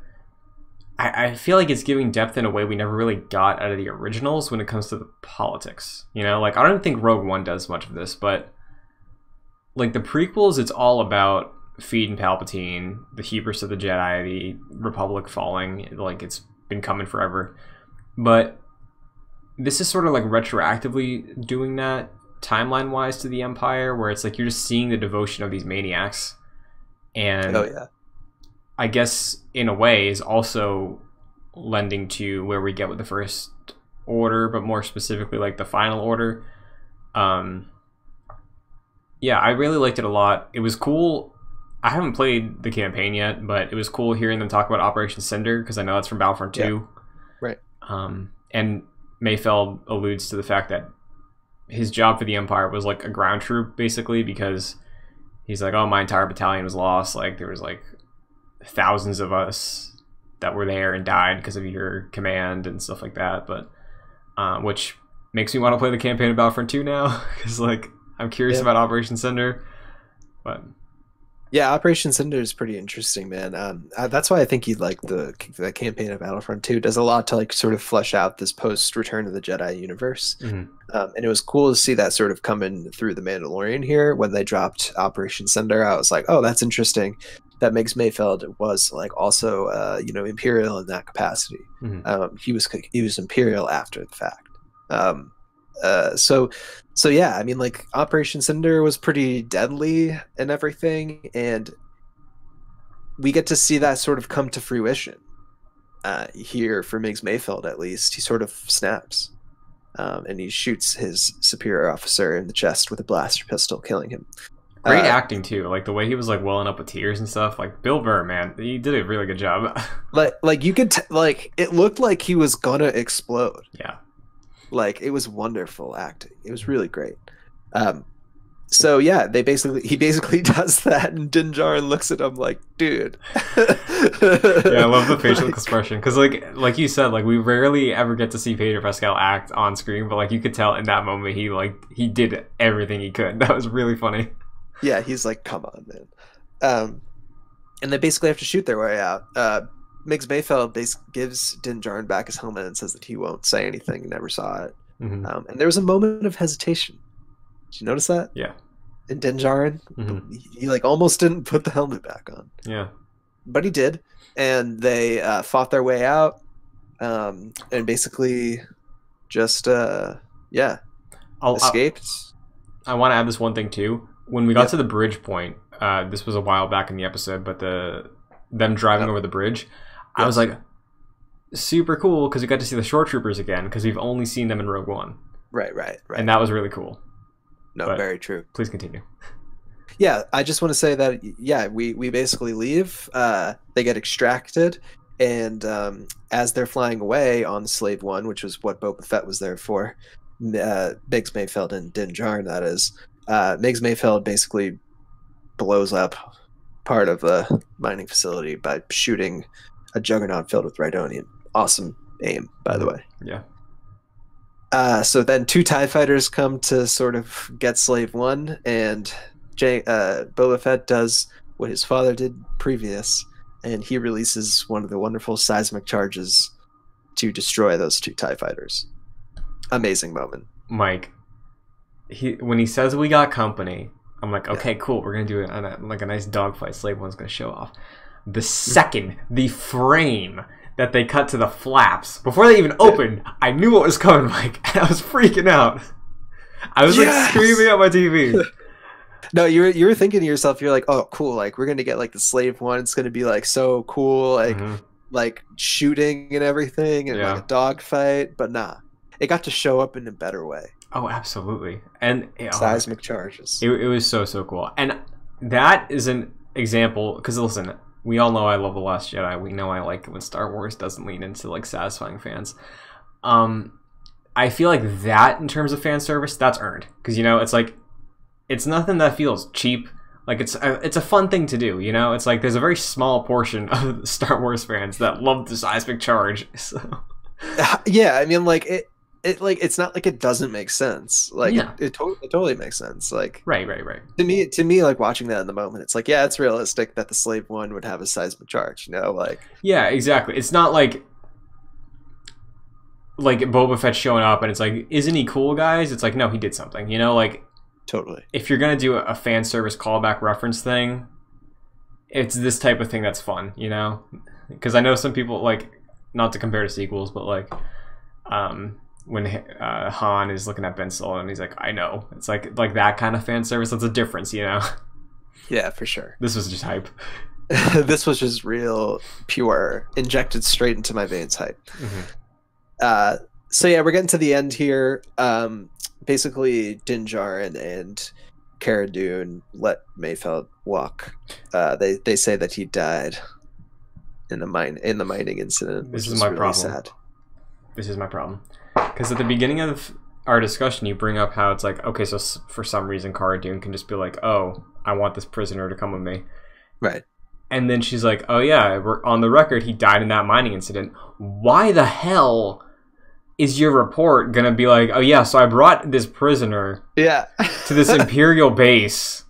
I, I feel like it's giving depth in a way we never really got out of the originals when it comes to the politics, you know? Like, I don't think Rogue One does much of this, but like the prequels, it's all about Feed and Palpatine, the hubris of the Jedi, the Republic falling, like it's been coming forever. But this is sort of like retroactively doing that timeline-wise to the Empire, where it's like you're just seeing the devotion of these maniacs, and... Oh, yeah. I guess in a way is also lending to where we get with the First Order, but more specifically like the Final Order. Um, yeah, I really liked it a lot. It was cool. I haven't played the campaign yet, but it was cool hearing them talk about Operation Cinder, because I know that's from Battlefront yeah. two. Right. Um, and Mayfeld alludes to the fact that his job for the Empire was like a ground troop, basically, because he's like, oh, my entire battalion was lost. Like, there was like thousands of us that were there and died because of your command and stuff like that. But uh, which makes me want to play the campaign of Battlefront two now, because like I'm curious yeah. about Operation Cinder. But yeah, Operation Cinder is pretty interesting, man. Um, I, that's why I think you'd like the the campaign of Battlefront two. It does a lot to like sort of flesh out this post Return of the Jedi universe, mm-hmm. um, and it was cool to see that sort of coming through the Mandalorian here when they dropped Operation Cinder. I was like, oh, that's interesting. That makes Mayfeld was like also uh, you know, Imperial in that capacity. Mm-hmm. Um, he was he was Imperial after the fact. Um, uh, so. So yeah, I mean, like Operation Cinder was pretty deadly and everything, and we get to see that sort of come to fruition uh, here for Miggs Mayfeld. At least he sort of snaps, um, and he shoots his superior officer in the chest with a blaster pistol, killing him. Great uh, acting too, like the way he was like welling up with tears and stuff. Like Bill Burr, man, he did a really good job. like, like you could, t like it looked like he was gonna explode. Yeah. Like, it was wonderful acting. It was really great. Um, so yeah, they basically he basically does that, and Din Djarin looks at him like, dude. Yeah, I love the facial like, expression, because like like you said, like we rarely ever get to see Pedro Pascal act on screen, but like you could tell in that moment he like he did everything he could. That was really funny. Yeah, he's like, come on, man. Um, and they basically have to shoot their way out. Uh, Miggs Mayfeld gives Din Djarin back his helmet and says that he won't say anything, never saw it. Mm-hmm. um, and there was a moment of hesitation. Did you notice that? Yeah. And Din Djarin, mm-hmm. he, he like almost didn't put the helmet back on. Yeah. But he did, and they uh, fought their way out, um, and basically just, uh, yeah, I'll, escaped. I'll, I want to add this one thing too. When we got yep. to the bridge point, uh, this was a while back in the episode, but the them driving yep. over the bridge, I was like, super cool, because we got to see the Shore Troopers again, because we've only seen them in Rogue One. Right, right, right. And that was really cool. No, but very true. Please continue. Yeah, I just want to say that, yeah, we, we basically leave. Uh, they get extracted, and um, as they're flying away on Slave One, which was what Boba Fett was there for, uh, Miggs Mayfeld and Din Djarin, that is, uh, Miggs Mayfeld basically blows up part of the mining facility by shooting a juggernaut filled with Rhydonium. Awesome aim, by the way. Yeah. Uh, so then two TIE fighters come to sort of get Slave One, and J uh, Boba Fett does what his father did previous, and he releases one of the wonderful seismic charges to destroy those two TIE fighters. Amazing moment. Mike, he, when he says we got company, I'm like, okay, yeah. cool. We're going to do a, like a nice dogfight. Slave One's going to show off. The second, the frame that they cut to the flaps, before they even opened, I knew what was coming, Mike, and I was freaking out. I was yes! like screaming at my T V. No, you were, you were thinking to yourself, you're like, oh, cool, like, we're going to get, like, the Slave One. It's going to be, like, so cool, like, mm-hmm. like shooting and everything, and, yeah. like, a dogfight, but nah. It got to show up in a better way. Oh, absolutely. And you know, seismic charges. It, it was so, so cool. And that is an example, because, listen, we all know I love The Last Jedi. We know I like it when Star Wars doesn't lean into like satisfying fans. Um, I feel like that, in terms of fan service, that's earned, because you know it's like it's nothing that feels cheap. Like it's a, it's a fun thing to do. You know, it's like there's a very small portion of Star Wars fans that love the seismic charge. So yeah, I mean, like it, it like it's not like it doesn't make sense. Like yeah. it, it, to it totally makes sense. Like right, right, right. To me, to me, like watching that in the moment, it's like yeah, it's realistic that the Slave One would have a seismic charge. You know, like yeah, exactly. It's not like like Boba Fett showing up and it's like, isn't he cool, guys? It's like no, he did something. You know, like totally. If you're gonna do a fan service callback reference thing, it's this type of thing that's fun. You know, because I know some people like, not to compare to sequels, but like um. when uh, Han is looking at Ben Solo and he's like, I know. It's like like that kind of fan service. That's a difference, you know? Yeah, for sure. This was just hype. This was just real pure, injected straight into my veins hype. Mm-hmm. uh, so yeah, we're getting to the end here. Um, basically, Din Djarin and Cara Dune let Mayfeld walk. Uh, they they say that he died in the mine in the mining incident. This is my really problem. Sad. This is my problem, because at the beginning of our discussion, you bring up how it's like, okay, so for some reason, Cara Dune can just be like, oh, I want this prisoner to come with me. Right. And then she's like, oh yeah, we're on the record, he died in that mining incident. Why the hell is your report going to be like, oh yeah, so I brought this prisoner yeah. to this Imperial base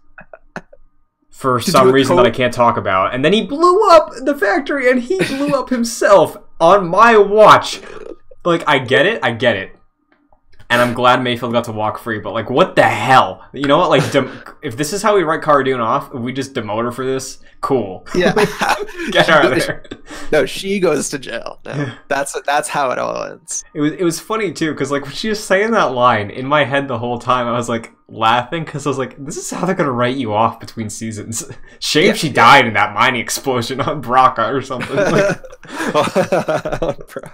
for Did some reason that I can't talk about. And then he blew up the factory, and he blew up himself on my watch. Like, I get it, I get it. And I'm glad Mayfeld got to walk free, but like, what the hell? You know what? Like, dem if this is how we write Cara Dune off, if we just demote her for this, cool. Yeah, get her out of there. No, she goes to jail. No, that's that's how it all ends. It was it was funny too, because like when she was saying that line in my head the whole time, I was like laughing because I was like, this is how they're gonna write you off between seasons. Shame yeah, she yeah. died in that mining explosion on Braca or something. Like, on Braca.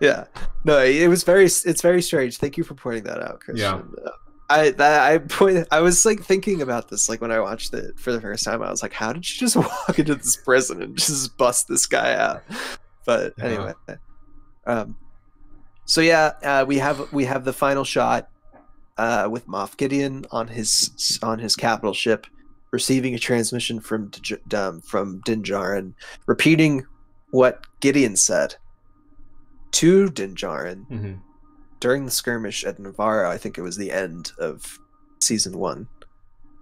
Yeah, no, it was very. It's very strange. Thank you for pointing that out, Christian. Yeah. I that, I point. I was like thinking about this, like when I watched it for the first time. I was like, how did she just walk into this prison and just bust this guy out? But yeah. anyway, um, so yeah, uh, we have we have the final shot uh, with Moff Gideon on his on his capital ship, receiving a transmission from um, from Din Djarin, repeating what Gideon said to Din Djarin mm-hmm. during the skirmish at Navarro. I think it was the end of season one.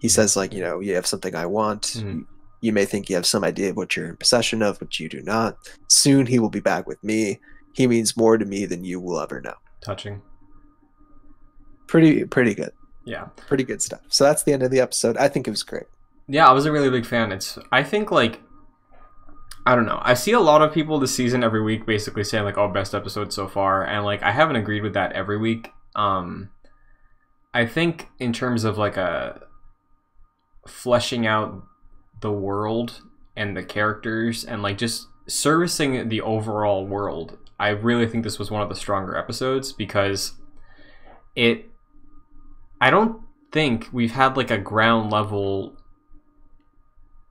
He says, like, you know, you have something I want. Mm-hmm. You may think you have some idea of what you're in possession of, but you do not. Soon he will be back with me. He means more to me than you will ever know. Touching. Pretty, pretty good. Yeah. Pretty good stuff. So that's the end of the episode. I think it was great. Yeah, I was a really big fan. It's, I think, like, I don't know. I see a lot of people this season every week basically saying, like, oh, best episode so far. And, like, I haven't agreed with that every week. Um, I think in terms of, like, a fleshing out the world and the characters and, like, just servicing the overall world, I really think this was one of the stronger episodes because it... I don't think we've had, like, a ground level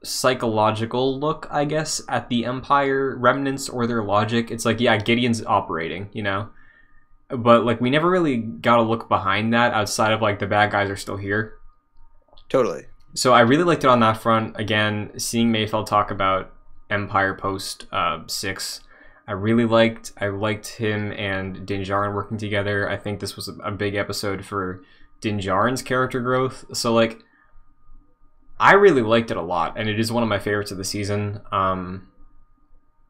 psychological look, I guess, at the Empire remnants or their logic. It's like, yeah, Gideon's operating, you know, but like we never really got a look behind that outside of like the bad guys are still here. Totally. So I really liked it on that front. Again, seeing Mayfeld talk about Empire post uh, six, I really liked. I liked him and Din Djarin working together. I think this was a big episode for Din Djarin's character growth. So like, I really liked it a lot, and it is one of my favorites of the season. Um,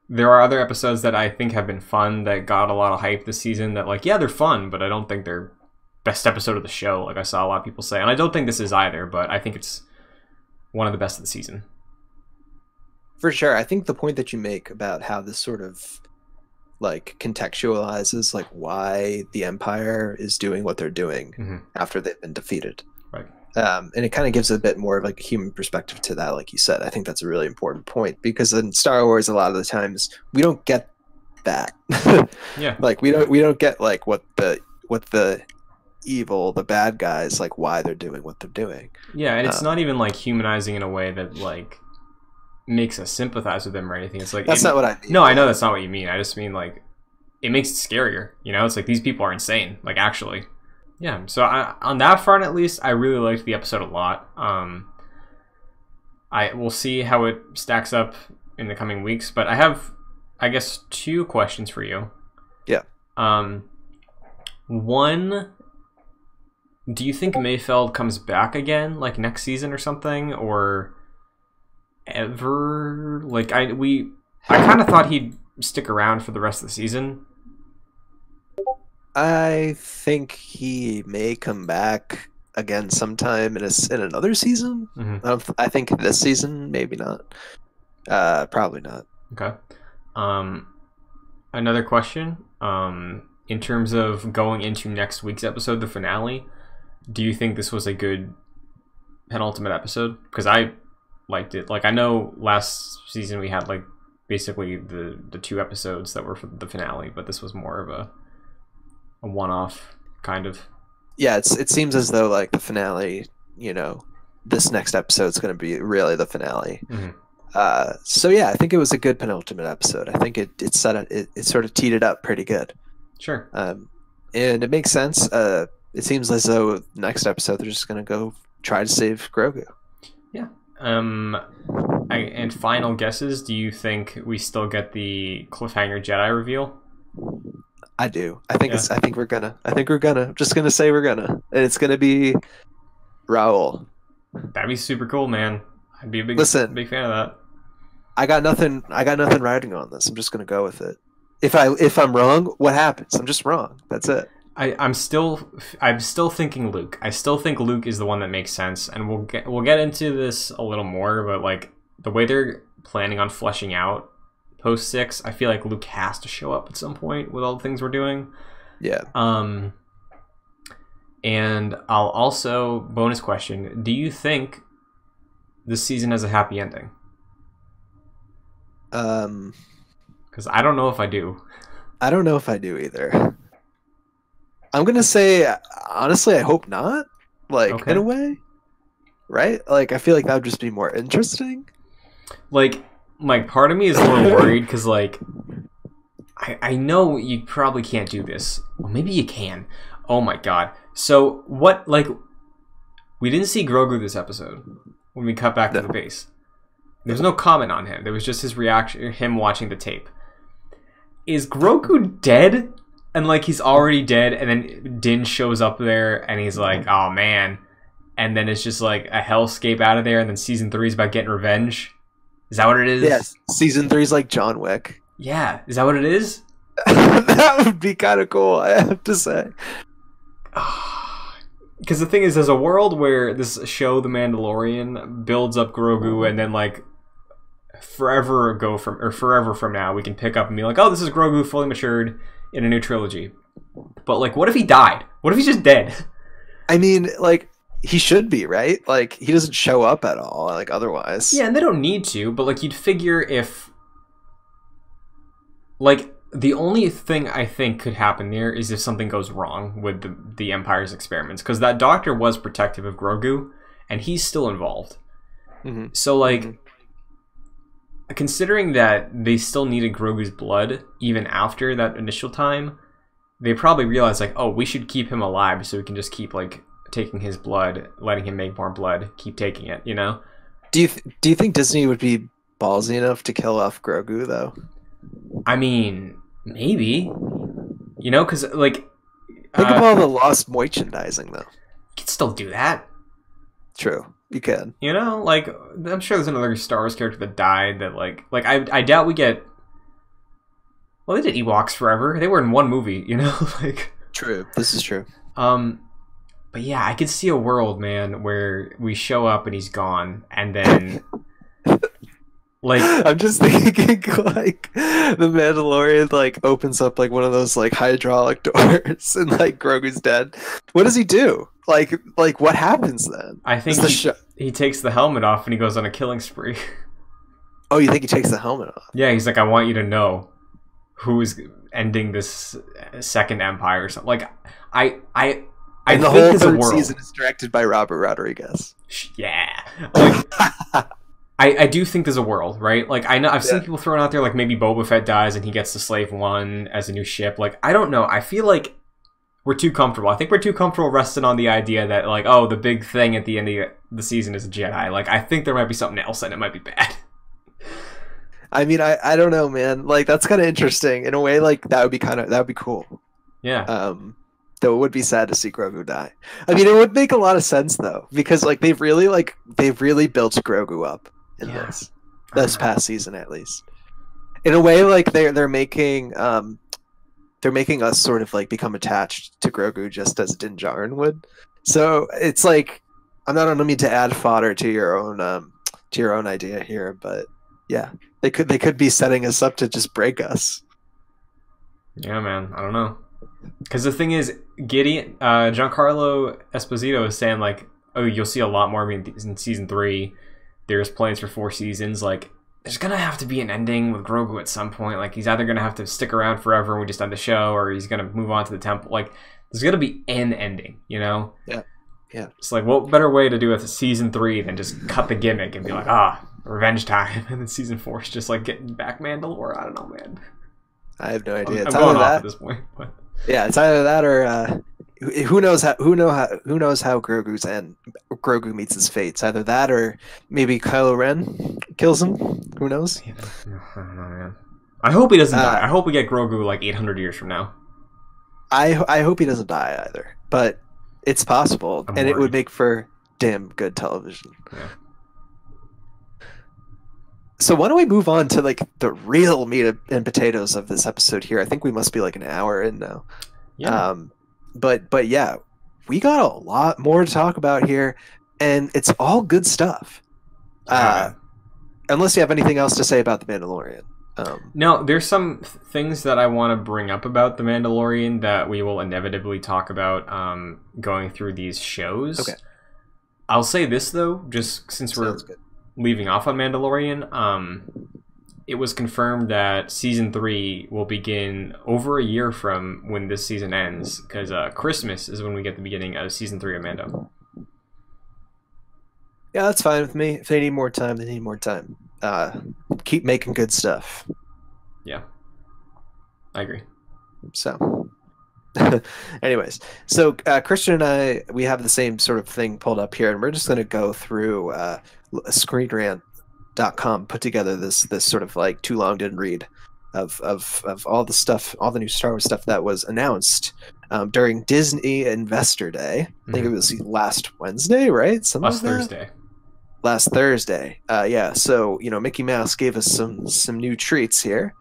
there are other episodes that I think have been fun that got a lot of hype this season that, like, yeah, they're fun, but I don't think they're best episode of the show, like I saw a lot of people say. And I don't think this is either, but I think it's one of the best of the season. For sure. I think the point that you make about how this sort of, like, contextualizes, like, why the Empire is doing what they're doing mm-hmm. after they've been defeated. Right. Um, and it kind of gives a bit more of like a human perspective to that, like you said. I think that's a really important point because in Star Wars, a lot of the times we don't get that. Yeah. Like we don't we don't get like what the what the evil, the bad guys, like why they're doing what they're doing. Yeah, and it's um, not even like humanizing in a way that like makes us sympathize with them or anything. It's like that's it, not what I mean. No, I know that's not what you mean. I just mean like it makes it scarier. You know, it's like these people are insane. Like actually. Yeah, so I, on that front, at least, I really liked the episode a lot. Um, I we'll see how it stacks up in the coming weeks, but I have, I guess, two questions for you. Yeah. Um, one, do you think Mayfeld comes back again, like next season or something, or ever? Like I we, I kind of thought he'd stick around for the rest of the season. I think he may come back again sometime in a, in another season. Mm-hmm. I, don't th I think this season, maybe not. Uh, probably not. Okay. Um, another question. Um, in terms of going into next week's episode, the finale, do you think this was a good penultimate episode? Because I liked it. Like, I know last season we had like basically the the two episodes that were for the finale, but this was more of a a one-off kind of. Yeah, it's it seems as though like the finale, you know, this next episode's going to be really the finale. Mm-hmm. Uh, so yeah, I think it was a good penultimate episode. I think it it set a, it, it sort of teed it up pretty good. Sure. Um, and it makes sense. Uh, it seems as though next episode they're just gonna go try to save Grogu. Yeah. Um, I, and final guesses. Do you think we still get the cliffhanger Jedi reveal? I do. I think yeah. it's, I think we're gonna. I think we're gonna. I'm just gonna say we're gonna, and it's gonna be Rahul. That'd be super cool, man. I'd be a big Listen, big fan of that. I got nothing. I got nothing riding on this. I'm just gonna go with it. If I if I'm wrong, what happens? I'm just wrong. That's it. I I'm still I'm still thinking Luke. I still think Luke is the one that makes sense, and we'll get we'll get into this a little more. But like the way they're planning on fleshing out post six, I feel like Luke has to show up at some point with all the things we're doing. Yeah. Um. And I'll also bonus question: do you think this season has a happy ending? Um, because I don't know if I do. I don't know if I do either. I'm gonna say honestly, I hope not. Like okay. in a way, right? Like I feel like that would just be more interesting. Like, like part of me is a little worried because like I I know you probably can't do this. Well, maybe you can. Oh my god! So what? Like we didn't see Grogu this episode when we cut back no. to the base. There's no comment on him. There was just his reaction, him watching the tape. Is Grogu dead? And, like, he's already dead, and then Din shows up there, and he's like, oh, man. And then it's just, like, a hellscape out of there, and then Season three is about getting revenge? Is that what it is? Yes, Season three is like John Wick. Yeah, is that what it is? That would be kind of cool, I have to say. Because the thing is, there's a world where this show, The Mandalorian, builds up Grogu, and then, like, forever ago from or forever from now we can pick up and be like, oh, this is Grogu fully matured in a new trilogy. But like, what if he died? What if he's just dead? I mean, like, he should be, right? Like, he doesn't show up at all, like, otherwise. Yeah, and they don't need to, but like, you'd figure if like the only thing I think could happen there is if something goes wrong with the, the Empire's experiments, because that doctor was protective of Grogu and he's still involved. Mm-hmm. So like, mm-hmm. considering that they still needed Grogu's blood even after that initial time, they probably realized like, oh, we should keep him alive so we can just keep like taking his blood, letting him make more blood, keep taking it, you know? Do you th do you think Disney would be ballsy enough to kill off Grogu though? I mean, maybe, you know, because like think uh, of all the lost merchandising though. You can still do that. True. You can. You know, like, I'm sure there's another Star Wars character that died that, like... Like, I I doubt we get... Well, they did Ewoks forever. They were in one movie, you know? Like, true. This is true. Um, But yeah, I could see a world, man, where we show up and he's gone, and then... like I'm just thinking, like, the Mandalorian, like, opens up, like, one of those, like, hydraulic doors, and, like, Grogu's dead. What does he do? Like, like, what happens then? I think he, he takes the helmet off and he goes on a killing spree. Oh, you think he takes the helmet off? Yeah, he's like, I want you to know who is ending this second empire or something. Like, I, I, I and the think whole third world. season is directed by Robert Rodriguez. Yeah. Like, I, I do think there's a world, right? Like, I know I've yeah. seen people thrown out there, like maybe Boba Fett dies and he gets to Slave One as a new ship. Like, I don't know. I feel like we're too comfortable. I think we're too comfortable resting on the idea that, like, oh, the big thing at the end of the season is a Jedi. Like, I think there might be something else, and it might be bad. I mean, I, I don't know, man. Like, that's kind of interesting. In a way, like, that would be kind of, that would be cool. Yeah. Um, though it would be sad to see Grogu die. I mean, it would make a lot of sense, though, because, like, they've really, like, they've really built Grogu up in yeah. this, this past season, at least. In a way, like, they're, they're making, um, they're making us sort of like become attached to Grogu just as Din Djarin would. So it's like, I'm not gonna mean to add fodder to your own um, to your own idea here, but yeah, they could they could be setting us up to just break us. Yeah, man, I don't know. Because the thing is, Gideon, uh, Giancarlo Esposito is saying like, oh, you'll see a lot more of me in season three. there's plans for four seasons, like, there's gonna have to be an ending with Grogu at some point. Like, he's either gonna have to stick around forever and we just end the show, or he's gonna move on to the temple. Like, there's gonna be an ending, you know? Yeah. Yeah. It's like, what better way to do a season three than just cut the gimmick and be like, ah, revenge time, and then season four is just like getting back Mandalore. I don't know, man. I have no idea. I'm, it's I'm going off that, at this point. But. Yeah, it's either that or uh, who knows how who know how who knows how Grogu's and Grogu meets his fate. It's either that or maybe Kylo Ren kills him. Who knows? Yeah. I don't know, man. I hope he doesn't uh, die. I hope we get Grogu like eight hundred years from now. I I hope he doesn't die either, but it's possible, I'm and worried. It would make for damn good television. Yeah. So why don't we move on to like the real meat and potatoes of this episode here? I think we must be like an hour in now. Yeah. Um, but but yeah, we got a lot more to talk about here, and it's all good stuff. Uh, yeah. Unless you have anything else to say about the Mandalorian. Um, no, there's some things that I want to bring up about the Mandalorian that we will inevitably talk about um, going through these shows. Okay. I'll say this though, just since we're good. Leaving off on Mandalorian, um, it was confirmed that season three will begin over a year from when this season ends, because uh, Christmas is when we get the beginning of season three of Mando. Yeah, that's fine with me. If they need more time, they need more time. Uh, keep making good stuff. Yeah, I agree. So, anyways, so uh, Christian and I, we have the same sort of thing pulled up here, and we're just going to go through... Uh, screen rant dot com put together this this sort of like too long didn't read of of of all the stuff, all the new Star Wars stuff that was announced um, during Disney Investor Day. I think mm-hmm. it was last Wednesday, right? Something last like Thursday. Last Thursday, uh, yeah. So you know, Mickey Mouse gave us some some new treats here,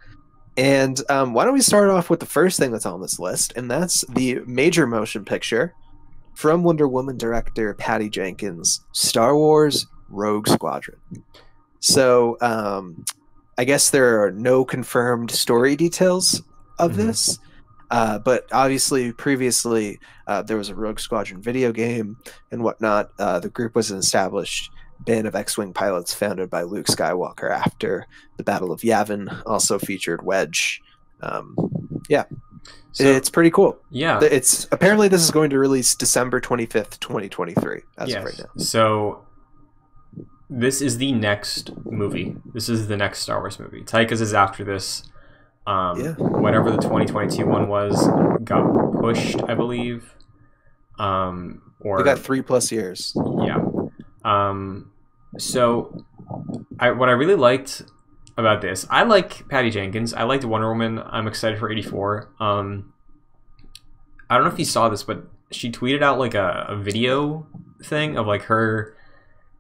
and um, why don't we start off with the first thing that's on this list, and that's the major motion picture from Wonder Woman director Patty Jenkins, Star Wars Rogue Squadron. So um I guess there are no confirmed story details of mm-hmm. this, uh but obviously previously uh there was a Rogue Squadron video game and whatnot. Uh the group was an established band of X-wing pilots founded by Luke Skywalker after the Battle of Yavin, also featured Wedge. Um yeah, so it's pretty cool. Yeah, it's apparently this is going to release December twenty-fifth twenty twenty-three as yes. of right now. So this is the next movie. This is the next Star Wars movie. Taika's is after this. Um, yeah. Whatever the twenty twenty-two one was got pushed, I believe. Um, or we got three plus years. Yeah. Um, so, I, what I really liked about this, I like Patty Jenkins. I liked Wonder Woman. I'm excited for eighty-four. Um, I don't know if you saw this, but she tweeted out like a, a video thing of like her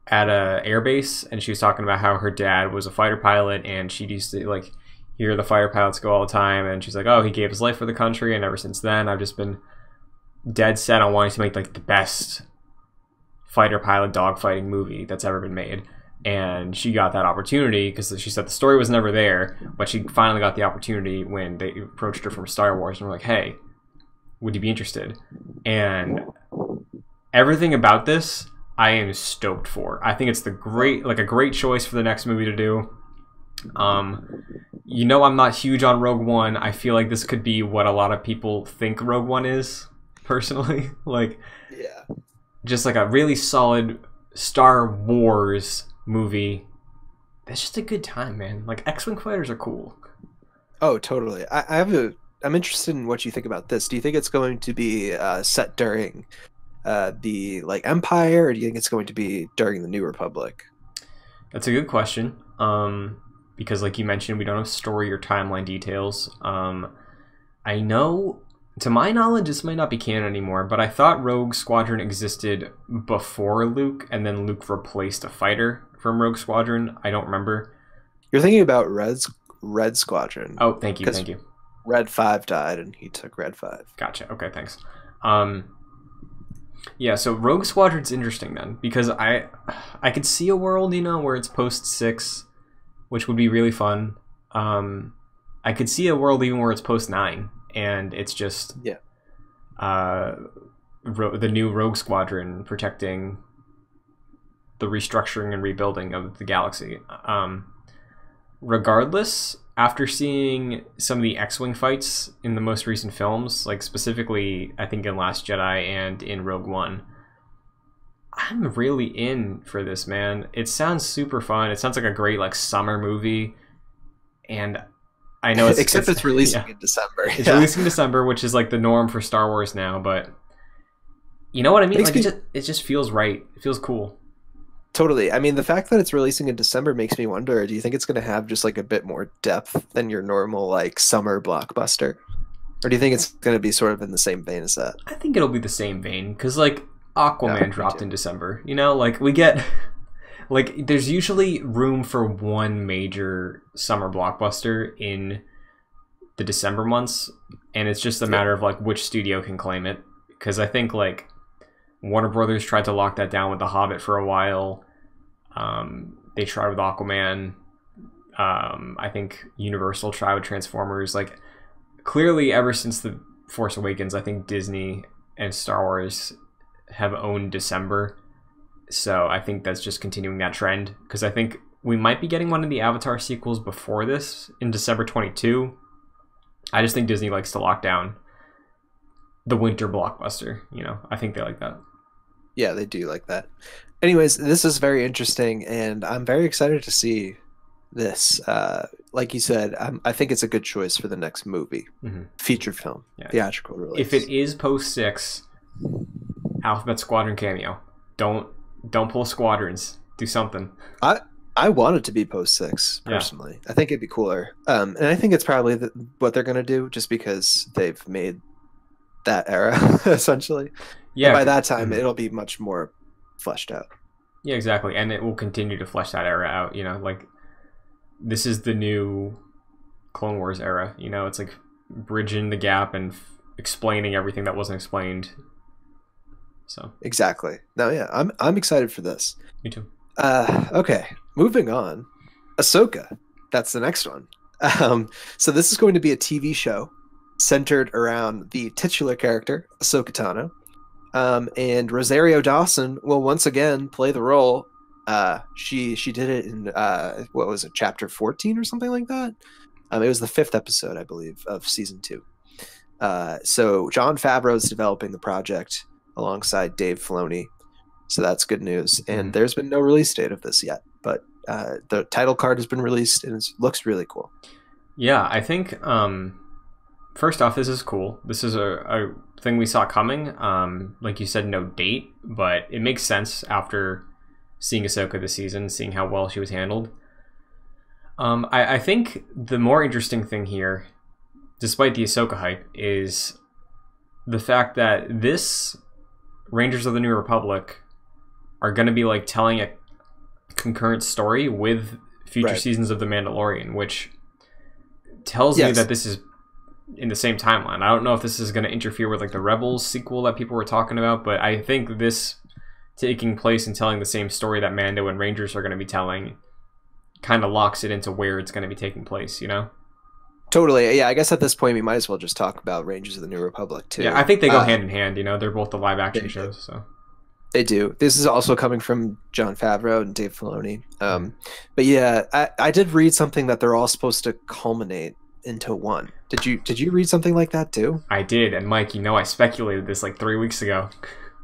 at a airbase, and she was talking about how her dad was a fighter pilot, and she used to like hear the fighter pilots go all the time, and she's like, oh, he gave his life for the country, and ever since then I've just been dead set on wanting to make like the best fighter pilot dogfighting movie that's ever been made. And she got that opportunity because she said the story was never there, but she finally got the opportunity when they approached her from Star Wars and were like, hey, would you be interested? And everything about this I am stoked for. I think it's the great, like a great choice for the next movie to do. Um, you know, I'm not huge on Rogue One. I feel like this could be what a lot of people think Rogue One is, personally. Like, yeah, just like a really solid Star Wars movie. That's just a good time, man. Like, X-wing fighters are cool. Oh, totally. I, I have a. I'm interested in what you think about this. Do you think it's going to be uh, set during uh the like Empire, or do you think it's going to be during the New Republic? That's a good question, um because like you mentioned, we don't have story or timeline details. um I know, to my knowledge, this might not be canon anymore, but I thought Rogue Squadron existed before Luke, and then Luke replaced a fighter from Rogue Squadron. I don't remember. You're thinking about Red Red Squadron. Oh, thank you, thank you. Red five died and he took Red five. Gotcha, okay, thanks. um Yeah, so Rogue Squadron's interesting then, because I I could see a world, you know, where it's post six, which would be really fun. Um, I could see a world even where it's post nine, and it's just yeah, uh, ro the new Rogue Squadron protecting the restructuring and rebuilding of the galaxy. Um, regardless, after seeing some of the X-Wing fights in the most recent films, like specifically, I think in Last Jedi and in Rogue One, I'm really in for this, man. It sounds super fun. It sounds like a great like summer movie, and I know it's except it's, it's releasing yeah. in December. It's yeah. releasing in December, which is like the norm for Star Wars now. But you know what I mean? It like me... it, just, it just feels right. It feels cool. Totally. I mean, the fact that it's releasing in December makes me wonder, do you think it's going to have just like a bit more depth than your normal like summer blockbuster, or do you think it's going to be sort of in the same vein as that? I think it'll be the same vein, because like Aquaman yeah, dropped in December, you know, like we get like there's usually room for one major summer blockbuster in the December months, and it's just a matter of like which studio can claim it, because I think like Warner Brothers tried to lock that down with The Hobbit for a while. Um, they tried with Aquaman. Um, I think Universal tried with Transformers. Like, clearly, ever since The Force Awakens, I think Disney and Star Wars have owned December. So I think that's just continuing that trend, because I think we might be getting one of the Avatar sequels before this in December twenty-two. I just think Disney likes to lock down the winter blockbuster, you know. I think they like that. Yeah, they do like that. Anyways, this is very interesting, and I'm very excited to see this. Uh, like you said, I'm, I think it's a good choice for the next movie, mm-hmm. feature film, yeah. theatrical release. If it is post six, Alphabet Squadron cameo. Don't don't pull Squadrons. Do something. I I want it to be post six personally. Yeah. I think it'd be cooler, um, and I think it's probably the, what they're gonna do, just because they've made that era essentially. Yeah, and by that time it'll be much more fleshed out. Yeah, exactly, and it will continue to flesh that era out, you know, like this is the new Clone Wars era, you know. It's like bridging the gap and f explaining everything that wasn't explained. So exactly. No, yeah, i'm i'm excited for this. Me too. Uh okay, moving on. Ahsoka, that's the next one. Um so this is going to be a T V show centered around the titular character, Ahsoka Tano. Um, and Rosario Dawson will once again play the role. Uh, she she did it in, uh, what was it, Chapter fourteen or something like that? Um, it was the fifth episode, I believe, of Season two. Uh, so Jon Favreau is developing the project alongside Dave Filoni. So that's good news. And there's been no release date of this yet. But uh, the title card has been released, and it looks really cool. Yeah, I think... Um... First off, this is cool. This is a, a thing we saw coming. Um, like you said, no date, but it makes sense after seeing Ahsoka this season, seeing how well she was handled. Um, I, I think the more interesting thing here, despite the Ahsoka hype, is the fact that this Rangers of the New Republic are going to be like telling a concurrent story with future right. seasons of The Mandalorian, which tells yes. me that this is in the same timeline. I don't know if this is going to interfere with like the Rebels sequel that people were talking about, but I think this taking place and telling the same story that Mando and Rangers are going to be telling kind of locks it into where it's going to be taking place, you know? Totally. Yeah, I guess at this point we might as well just talk about Rangers of the New Republic too. Yeah, I think they go uh, hand in hand, you know? They're both the live action shows, so... They do. This is also coming from Jon Favreau and Dave Filoni. Um, but yeah, I, I did read something that they're all supposed to culminate into one. Did you did you read something like that too? I did, and Mike, you know, I speculated this like three weeks ago.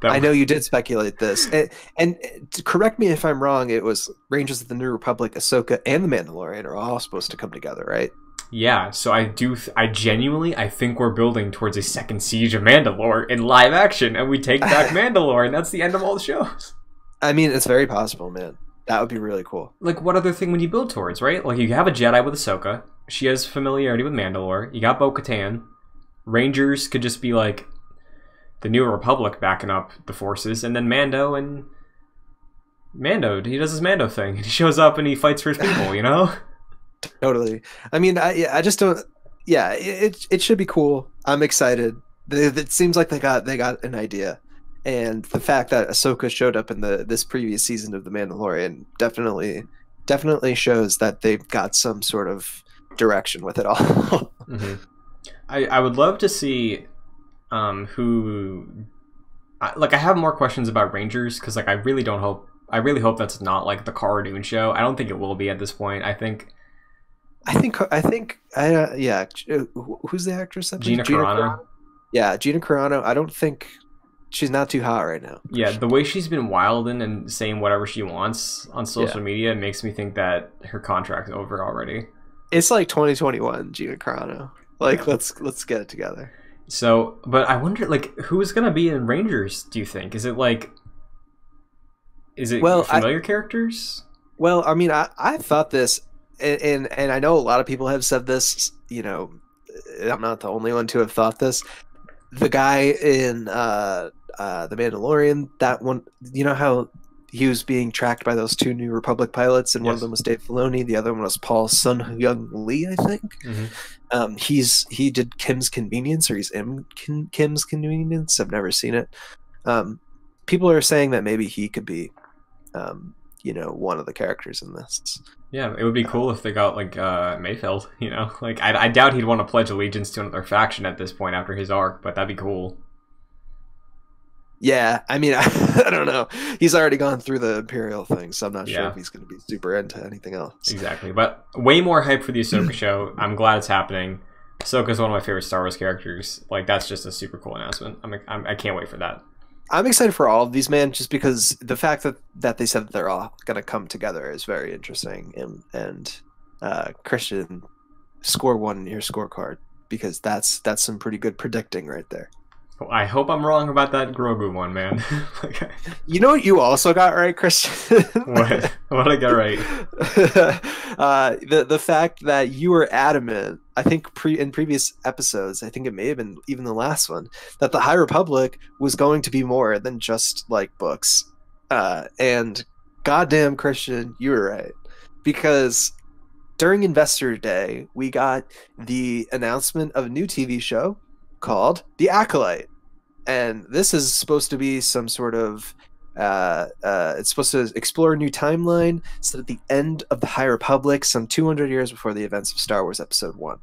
That I know you did speculate this, and, and correct me if I'm wrong. It was Rangers of the New Republic, Ahsoka, and the Mandalorian are all supposed to come together, right? Yeah. So I do. I genuinely, I think we're building towards a second siege of Mandalore in live action, and we take back Mandalore, and that's the end of all the shows. I mean, it's very possible, man. That would be really cool. Like, what other thing would you build towards, right? Like, you have a Jedi with Ahsoka. She has familiarity with Mandalore. You got Bo-Katan. Rangers could just be like the New Republic backing up the forces, and then Mando and Mando. He does his Mando thing. He shows up and he fights for his people. You know. Totally. I mean, I I just don't. Yeah, it it should be cool. I'm excited. It seems like they got they got an idea, and the fact that Ahsoka showed up in the this previous season of The Mandalorian definitely definitely shows that they've got some sort of direction with it all. mm-hmm. I, I would love to see um, who I, like I have more questions about Rangers, because like I really don't hope I really hope that's not like the Cardoon show. I don't think it will be at this point. I think. I think I think I uh, yeah. Who's the actress? That Gina, Gina Carano. Carano. Yeah, Gina Carano. I don't think she's not too hot right now. Yeah, the way she's been wilding and saying whatever she wants on social yeah. media makes me think that her contract's over already. It's like twenty twenty-one, Gina Carano. Like, yeah. let's let's get it together. So, but I wonder, like, who's gonna be in Rangers? Do you think? Is it like, is it well, familiar I, characters? Well, I mean, I I thought this. And, and and I know a lot of people have said this, you know, I'm not the only one to have thought this. The guy in uh, uh, The Mandalorian, that one, you know how he was being tracked by those two New Republic pilots, and yes. one of them was Dave Filoni, the other one was Paul Sun-Young Lee, I think. Mm-hmm. um, he's he did Kim's Convenience, or he's in Kim, Kim's Convenience. I've never seen it. Um, people are saying that maybe he could be, um, you know, one of the characters in this. Yeah, it would be cool if they got like uh, Mayfield. You know, like I, I doubt he'd want to pledge allegiance to another faction at this point after his arc, but that'd be cool. Yeah, I mean, I, I don't know. He's already gone through the Imperial thing, so I'm not yeah. sure if he's going to be super into anything else. Exactly, but way more hype for the Ahsoka show. I'm glad it's happening. Ahsoka's one of my favorite Star Wars characters. Like, that's just a super cool announcement. I'm, I'm I can't wait for that. I'm excited for all of these, man, just because the fact that, that they said that they're all going to come together is very interesting. And, and uh, Christian, score one in your scorecard, because that's that's some pretty good predicting right there. Well, I hope I'm wrong about that Grogu one, man. Okay. You know what you also got right, Christian? What? What did I get right? uh, the, the fact that you were adamant, I think pre in previous episodes, I think it may have been even the last one, that the High Republic was going to be more than just like books. Uh, and goddamn, Christian, you were right. Because during Investor Day, we got the announcement of a new T V show called The Acolyte, and this is supposed to be some sort of uh, uh, it's supposed to explore a new timeline so that the end of the High Republic, some two hundred years before the events of Star Wars Episode One.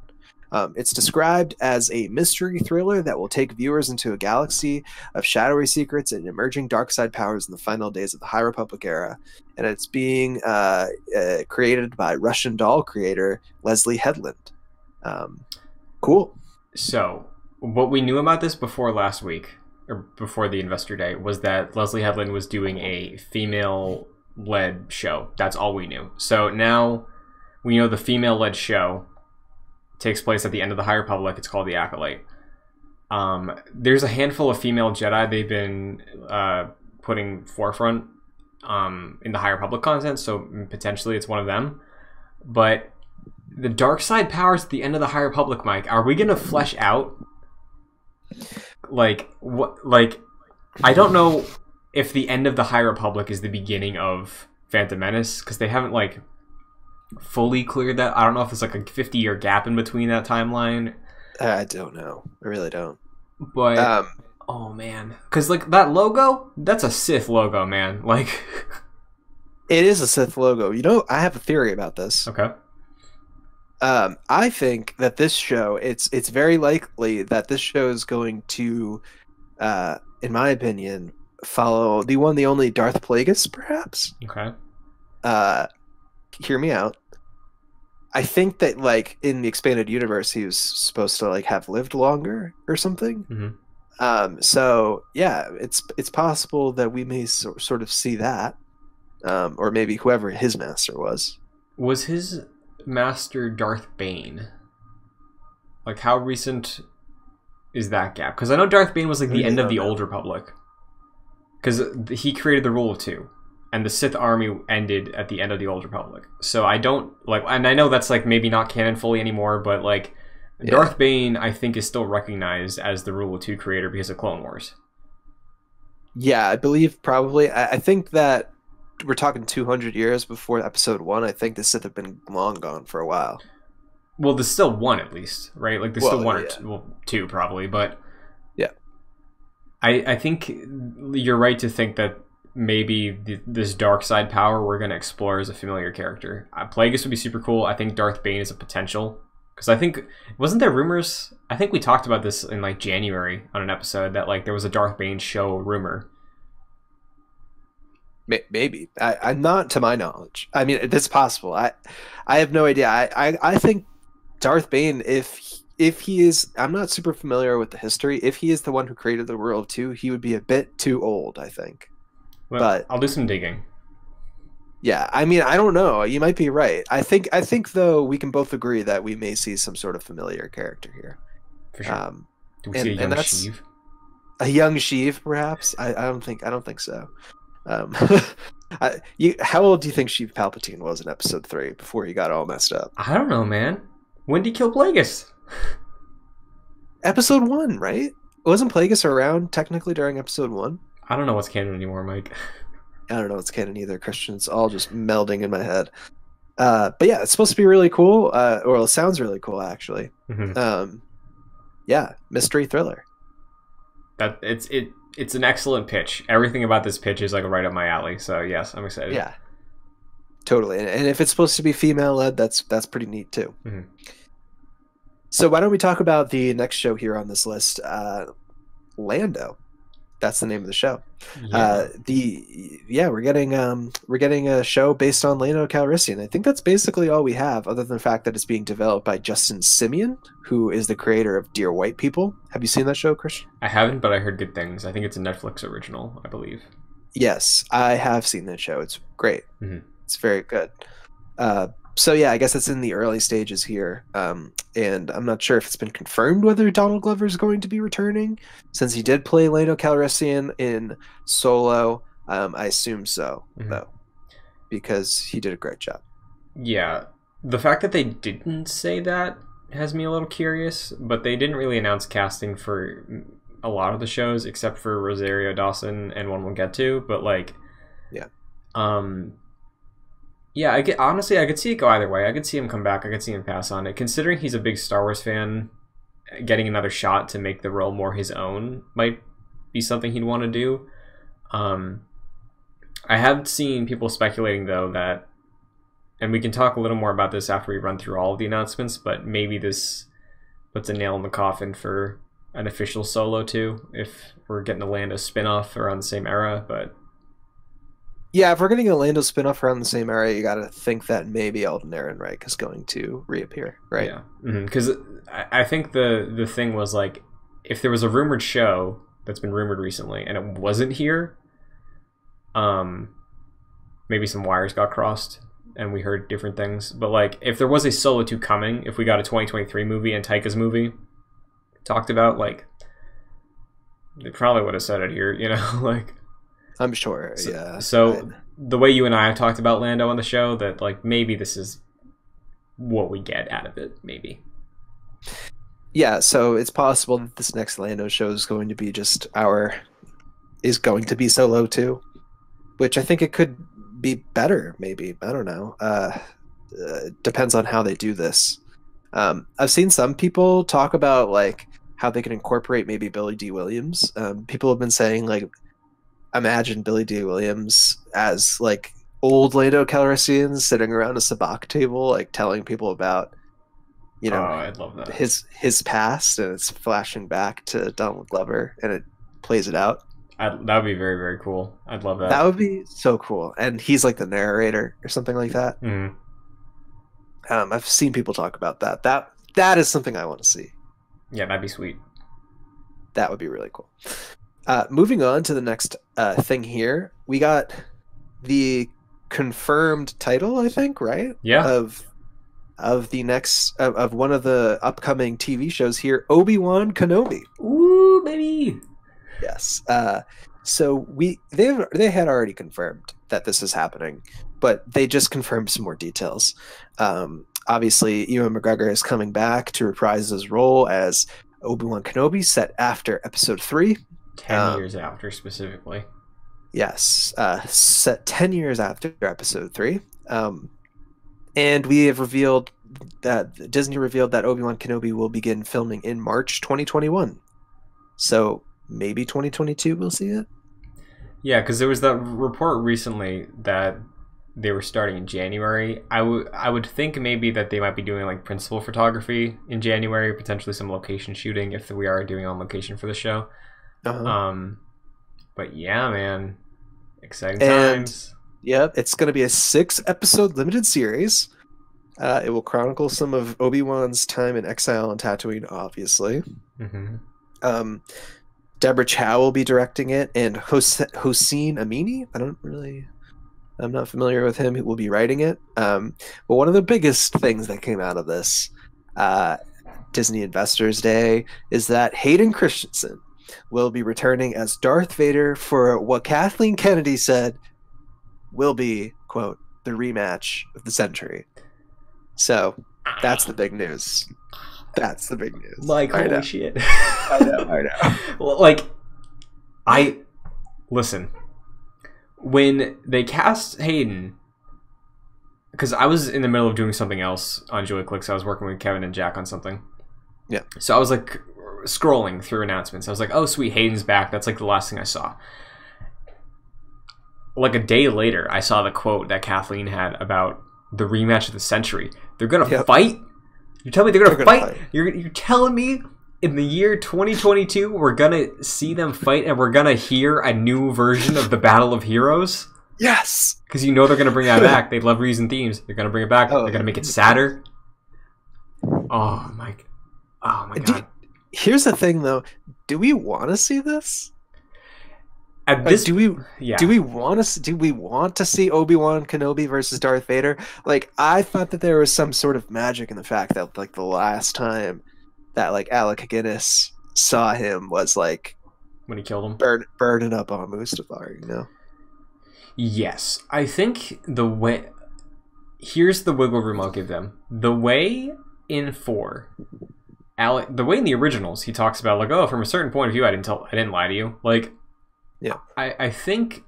Um, it's described as a mystery thriller that will take viewers into a galaxy of shadowy secrets and emerging dark side powers in the final days of the High Republic era, and it's being uh, uh, created by Russian Doll creator Leslie Headland. Um, cool. So what we knew about this before last week, or before the Investor Day, was that Leslie Headland was doing a female-led show. That's all we knew. So now we know the female-led show takes place at the end of the High Republic. It's called The Acolyte. Um, there's a handful of female Jedi they've been uh, putting forefront um, in the High Republic content, so potentially it's one of them. But the dark side powers at the end of the High Republic, Mike, are we going to flesh out? Like what? Like, I don't know if the end of the High Republic is the beginning of Phantom Menace, because they haven't like fully cleared that. I don't know if it's like a fifty year gap in between that timeline. I don't know. I really don't. But um, oh man, because like that logo, that's a Sith logo, man. Like, it is a Sith logo. You know, I have a theory about this. Okay. Um, I think that this show, it's it's very likely that this show is going to, uh, in my opinion, follow the one, the only Darth Plagueis, perhaps. Okay. Uh, hear me out. I think that, like, in the expanded universe, he was supposed to, like, have lived longer or something. Mm-hmm. Um, so, yeah, it's it's possible that we may so, sort of see that. Um, or maybe whoever his master was. Was his master Darth Bane? Like, how recent is that gap? Because I know Darth Bane was like the yeah, end of the Old Republic, because he created the rule of two, and the Sith army ended at the end of the Old Republic. So I don't like, and I know that's like maybe not canon fully anymore, but like yeah. Darth Bane, I think, is still recognized as the rule of two creator because of Clone Wars. Yeah, I believe probably. I, I think that we're talking two hundred years before episode one. I think the Sith have been long gone for a while. Well, there's still one at least, right? Like there's well, still one yeah. or two, well, two probably, but yeah, I I think you're right to think that maybe the, this dark side power we're going to explore as a familiar character. Uh, Plagueis would be super cool. I think Darth Bane is a potential, because I think, wasn't there rumors? I think we talked about this in like January on an episode that like there was a Darth Bane show rumor. Maybe. I, I'm not to my knowledge. I mean, it's possible. I, I have no idea. I, I, I think Darth Bane, if he, if he is, I'm not super familiar with the history. If he is the one who created the world too, he would be a bit too old, I think. Well, but I'll do some digging. Yeah, I mean, I don't know. You might be right. I think, I think though, we can both agree that we may see some sort of familiar character here. For sure. Um, do we and, see a young Sheev? A young Sheev, perhaps? I, I don't think. I don't think so. Um, I, you, how old do you think Sheev Palpatine was in Episode Three before he got all messed up? I don't know, man. When did he kill Plagueis? Episode One, right? Wasn't Plagueis around technically during Episode One? I don't know what's canon anymore, Mike. I don't know what's canon either, Christian. It's all just melding in my head. Uh, but yeah, it's supposed to be really cool. Uh, well, it sounds really cool, actually. Mm-hmm. Um, yeah, mystery thriller. That it's it. It's an excellent pitch. Everything about this pitch is like right up my alley. So yes, I'm excited. Yeah, totally. And, and if it's supposed to be female led, that's that's pretty neat too. Mm-hmm. So why don't we talk about the next show here on this list, uh, Lando? That's the name of the show. Yeah. Uh, the yeah, we're getting um, we're getting a show based on Lando Calrissian. I think that's basically all we have, other than the fact that it's being developed by Justin Simien, who is the creator of Dear White People. Have you seen that show, Christian? I haven't, but I heard good things. I think it's a Netflix original, I believe. Yes, I have seen that show. It's great. Mm-hmm. It's very good. Uh, so yeah, I guess it's in the early stages here, um, and I'm not sure if it's been confirmed whether Donald Glover is going to be returning, since he did play Lando Calrissian in Solo. Um, I assume so, mm-hmm. though, because he did a great job. Yeah, the fact that they didn't say that has me a little curious, but they didn't really announce casting for a lot of the shows except for Rosario Dawson and one we'll get to. But like, yeah. Um, Yeah, I get, honestly, I could see it go either way. I could see him come back. I could see him pass on it. Considering he's a big Star Wars fan, getting another shot to make the role more his own might be something he'd want to do. Um, I have seen people speculating, though, that... And we can talk a little more about this after we run through all of the announcements, but maybe this puts a nail in the coffin for an official Solo, too, if we're getting a Lando spinoff around the same era, but... Yeah, if we're getting a Lando spinoff around the same area, you got to think that maybe Alden Ehrenreich is going to reappear, right? Yeah, because mm-hmm. I, I think the, the thing was, like, if there was a rumored show that's been rumored recently and it wasn't here, um, maybe some wires got crossed and we heard different things. But, like, if there was a Solo two coming, if we got a twenty twenty-three movie and Taika's movie talked about, like, they probably would have said it here, you know, like... I'm sure, so, yeah. So right. The way you and I have talked about Lando on the show, that like maybe this is what we get out of it, maybe. Yeah, so it's possible that this next Lando show is going to be just our is going to be Solo too, which I think it could be better, maybe. I don't know. Uh, uh, depends on how they do this. Um, I've seen some people talk about like how they can incorporate maybe Billy D. Williams. Um, people have been saying like. Imagine Billy D. Williams as like old Lando Calrissian sitting around a sabacc table, like telling people about, you know, oh, I'd love that. his his past, and it's flashing back to Donald Glover, and it plays it out. I'd, that would be very very cool. I'd love that. That would be so cool, and he's like the narrator or something like that. Mm-hmm. Um, I've seen people talk about that. That that is something I want to see. Yeah, that'd be sweet. That would be really cool. Uh, moving on to the next uh, thing here, we got the confirmed title, I think, right? Yeah. Of of the next of, of one of the upcoming T V shows here, Obi-Wan Kenobi. Ooh, baby. Yes. Uh, so we they they had already confirmed that this is happening, but they just confirmed some more details. Um, obviously, Ewan McGregor is coming back to reprise his role as Obi-Wan Kenobi, set after Episode Three. ten um, years after, specifically. Yes, uh, set ten years after Episode Three, um, and we have revealed that Disney revealed that Obi-Wan Kenobi will begin filming in March twenty twenty-one. So maybe twenty twenty-two we'll see it. Yeah, because there was that report recently that they were starting in January. I would I would think maybe that they might be doing like principal photography in January, potentially some location shooting if we are doing on location for the show. Uh-huh. Um, but yeah, man, Exciting and, times. Yeah, it's going to be a six-episode limited series. Uh, it will chronicle some of Obi-Wan's time in exile on Tatooine, obviously. Mm-hmm. Um, Deborah Chow will be directing it, and Hos Hossein Amini, I don't really... I'm not familiar with him, who will be writing it. Um, but one of the biggest things that came out of this uh, Disney Investors Day is that Hayden Christensen will be returning as Darth Vader for what Kathleen Kennedy said will be, quote, the rematch of the century. So that's the big news. That's the big news. Like, holy shit. I know, I know. Well, like, I... Listen... When they cast Hayden, because I was in the middle of doing something else on Joy Clicks, I was working with Kevin and Jack on something. Yeah. So I was like scrolling through announcements. I was like, "Oh, sweet, Hayden's back." That's like the last thing I saw. Like a day later, I saw the quote that Kathleen had about the rematch of the century. They're gonna yep. fight. You tell me they're gonna, they're gonna fight. fight. You're you're telling me in the year twenty twenty-two, we're gonna see them fight, and we're gonna hear a new version of the Battle of Heroes. Yes, because you know they're gonna bring that back. They love reason themes. They're gonna bring it back. Oh. They're gonna make it sadder. Oh my! Oh my god! You, here's the thing, though. Do we want to see this? At this, like, do we? Yeah. Do we want to? Do we want to see Obi-Wan Kenobi versus Darth Vader? Like, I thought that there was some sort of magic in the fact that, like, the last time that, like, Alec Guinness saw him was, like, when he killed him, burn, burning up on Mustafar, you know? Yes. I think the way... Here's the wiggle room I'll give them. The way in four... Alec, the way in the originals, he talks about, like, oh, from a certain point of view, I didn't tell, I didn't lie to you. Like, yeah. I, I think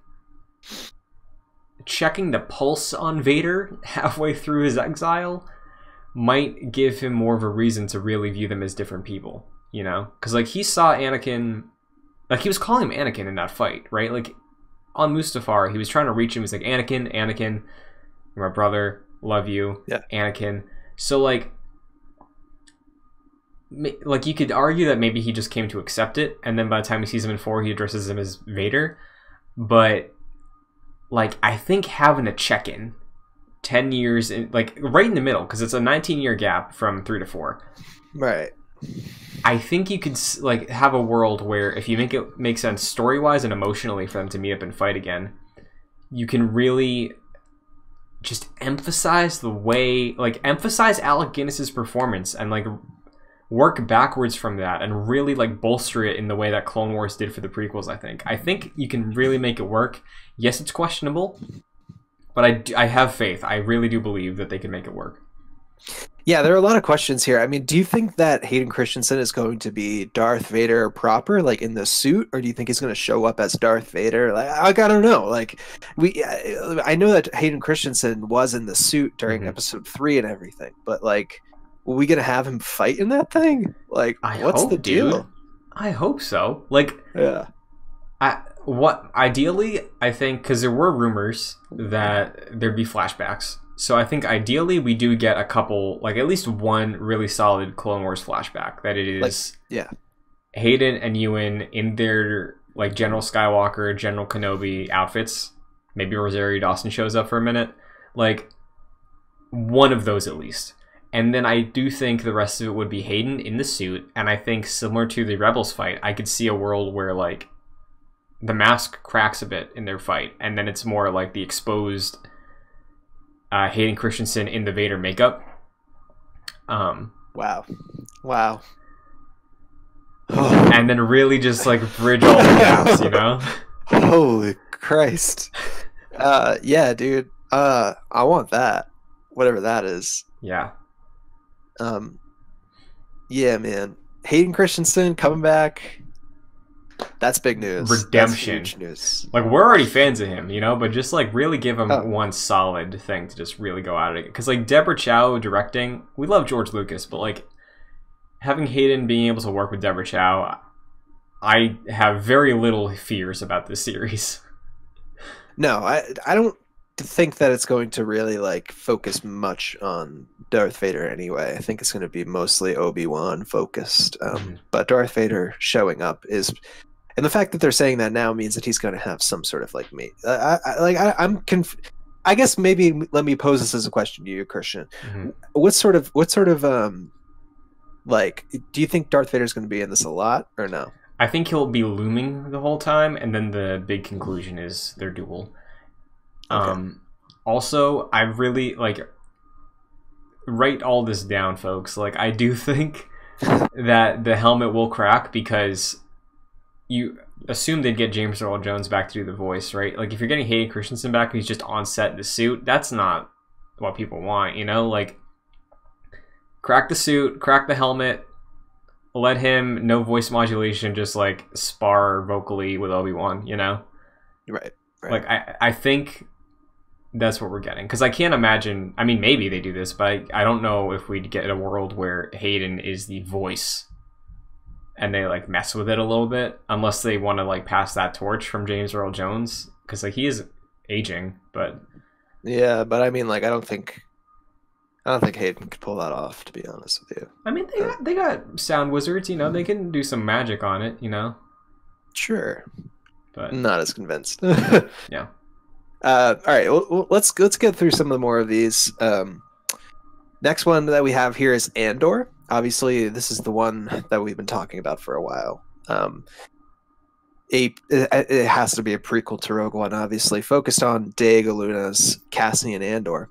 checking the pulse on Vader halfway through his exile might give him more of a reason to really view them as different people, you know? Because, like, he saw Anakin... Like, he was calling him Anakin in that fight, right? Like, on Mustafar, he was trying to reach him. He's like, Anakin, Anakin, you're my brother, love you, yeah. Anakin. So, like... Like, you could argue that maybe he just came to accept it, and then by the time he sees him in four, he addresses him as Vader. But, like, I think having a check-in... ten years in, like, right in the middle, because it's a nineteen year gap from three to four, right? I think you could, like, have a world where if you make it make sense story wise and emotionally for them to meet up and fight again, you can really just emphasize the way, like, emphasize Alec Guinness's performance and, like, work backwards from that and really, like, bolster it in the way that Clone Wars did for the prequels. I think I think you can really make it work. Yes, it's questionable. But I, do, I have faith. I really do believe that they can make it work. Yeah, there are a lot of questions here. I mean, do you think that Hayden Christensen is going to be Darth Vader proper, like, in the suit? Or do you think he's going to show up as Darth Vader? Like, like I don't know. Like, we, I know that Hayden Christensen was in the suit during mm-hmm. episode three and everything. But, like, are we going to have him fight in that thing? Like, I what's hope, the deal? Dude. I hope so. Like, yeah. I... What ideally, I think, because there were rumors that there'd be flashbacks. So I think ideally we do get a couple, like, at least one really solid Clone Wars flashback. That it is, like, yeah, Hayden and Ewan in their, like, General Skywalker, General Kenobi outfits. Maybe Rosario Dawson shows up for a minute. Like, one of those at least. And then I do think the rest of it would be Hayden in the suit. And I think, similar to the Rebels fight, I could see a world where, like, the mask cracks a bit in their fight, and then it's more like the exposed uh, Hayden Christensen in the Vader makeup. Um, wow. Wow. And then really just, like, bridge all the gaps, you know? Holy Christ. Uh, yeah, dude. Uh, I want that. Whatever that is. Yeah. Um. Yeah, man. Hayden Christensen coming back. That's big news. Redemption. That's huge news. Like, we're already fans of him, you know, but just, like, really give him oh. one solid thing to just really go out at it. Because, like, Deborah Chow directing, we love George Lucas, but, like, having Hayden being able to work with Deborah Chow, I have very little fears about this series. No, I I don't think that it's going to really, like, focus much on Darth Vader anyway. I think it's going to be mostly Obi-Wan focused. Um, but Darth Vader showing up is... And the fact that they're saying that now means that he's going to have some sort of like me. I, I, like I, I'm conf I guess maybe let me pose this as a question to you, Christian. Mm-hmm. What sort of what sort of um, like do you think Darth Vader's going to be in this a lot or no? I think he'll be looming the whole time, and then the big conclusion is their duel. Okay. Um, also, I really like write all this down, folks. Like I do think that the helmet will crack because you assume they'd get James Earl Jones back to do the voice, right? Like if you're getting Hayden Christensen back and he's just on set in the suit, that's not what people want, you know? Like crack the suit, crack the helmet, let him, no voice modulation, just like spar vocally with Obi-Wan, you know? Right, right. Like I, I think that's what we're getting. Because I can't imagine, I mean, maybe they do this, but I, I don't know if we'd get a world where Hayden is the voice and they like mess with it a little bit, unless they want to like pass that torch from James Earl Jones, because like he is aging. But yeah, but I mean, like I don't think, I don't think Hayden could pull that off, to be honest with you. I mean, they got, they got sound wizards, you know, they can do some magic on it, you know. Sure, but not as convinced. Yeah. Uh, all right, well, let's let's get through some of the more of these. Um, next one that we have here is Andor. Obviously, this is the one that we've been talking about for a while. Um, a, it, it has to be a prequel to Rogue One, obviously, focused on Diego Luna's Cassian Andor.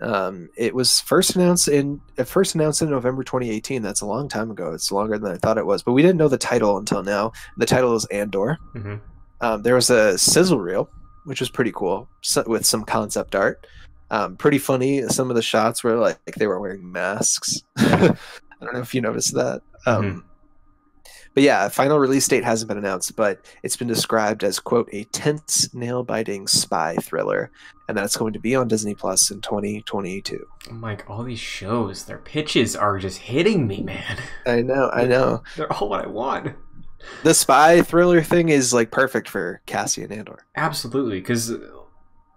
Um, it was first announced in first announced in November twenty eighteen. That's a long time ago. It's longer than I thought it was, but we didn't know the title until now. The title is Andor. Mm-hmm. Um, there was a sizzle reel, which was pretty cool, so, with some concept art. Um, pretty funny. Some of the shots were like, like they were wearing masks. I don't know if you noticed that. Um, mm-hmm. But yeah, final release date hasn't been announced, but it's been described as, quote, a tense, nail-biting spy thriller. And that's going to be on Disney Plus in twenty twenty-two. I'm like, all these shows, their pitches are just hitting me, man. I know, I know. They're all what I want. The spy thriller thing is like perfect for Cassian Andor. Absolutely, because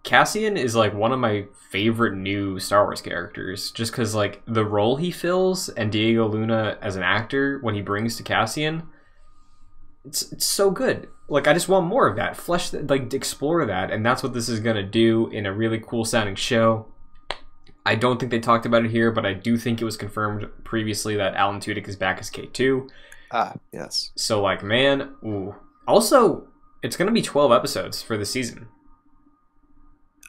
Cassian is like one of my favorite new Star Wars characters, just because like the role he fills and Diego Luna as an actor, what he brings to Cassian, it's it's so good. Like I just want more of that. Flesh that, like explore that, and that's what this is gonna do in a really cool sounding show. I don't think they talked about it here, but I do think it was confirmed previously that Alan Tudyk is back as K two. Ah, yes. So like, man, ooh. Also, it's gonna be twelve episodes for the season.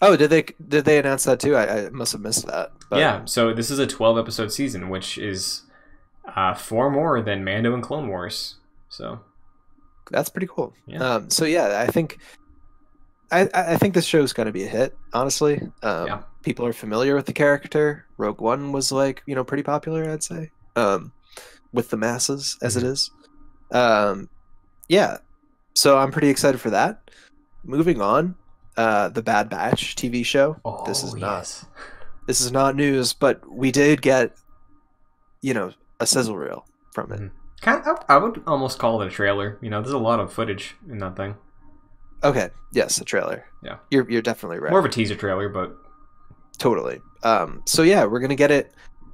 Oh, did they did they announce that too? I, I must have missed that. But yeah, so this is a twelve-episode season, which is uh, four more than Mando and Clone Wars. So that's pretty cool. Yeah. Um, so yeah, I think I, I think this show's going to be a hit. Honestly, um, yeah. People are familiar with the character. Rogue One was like you know pretty popular, I'd say, um, with the masses as mm-hmm. it is. Um, yeah, so I'm pretty excited for that. Moving on. Uh, the Bad Batch T V show. Oh, this is not, yes. this is not news, but we did get, you know, a sizzle reel from it. Kind of, I would almost call it a trailer. You know, there's a lot of footage in that thing. Okay, yes, a trailer. Yeah, you're you're definitely right. More of a teaser trailer, but totally. Um, so yeah, we're gonna get it.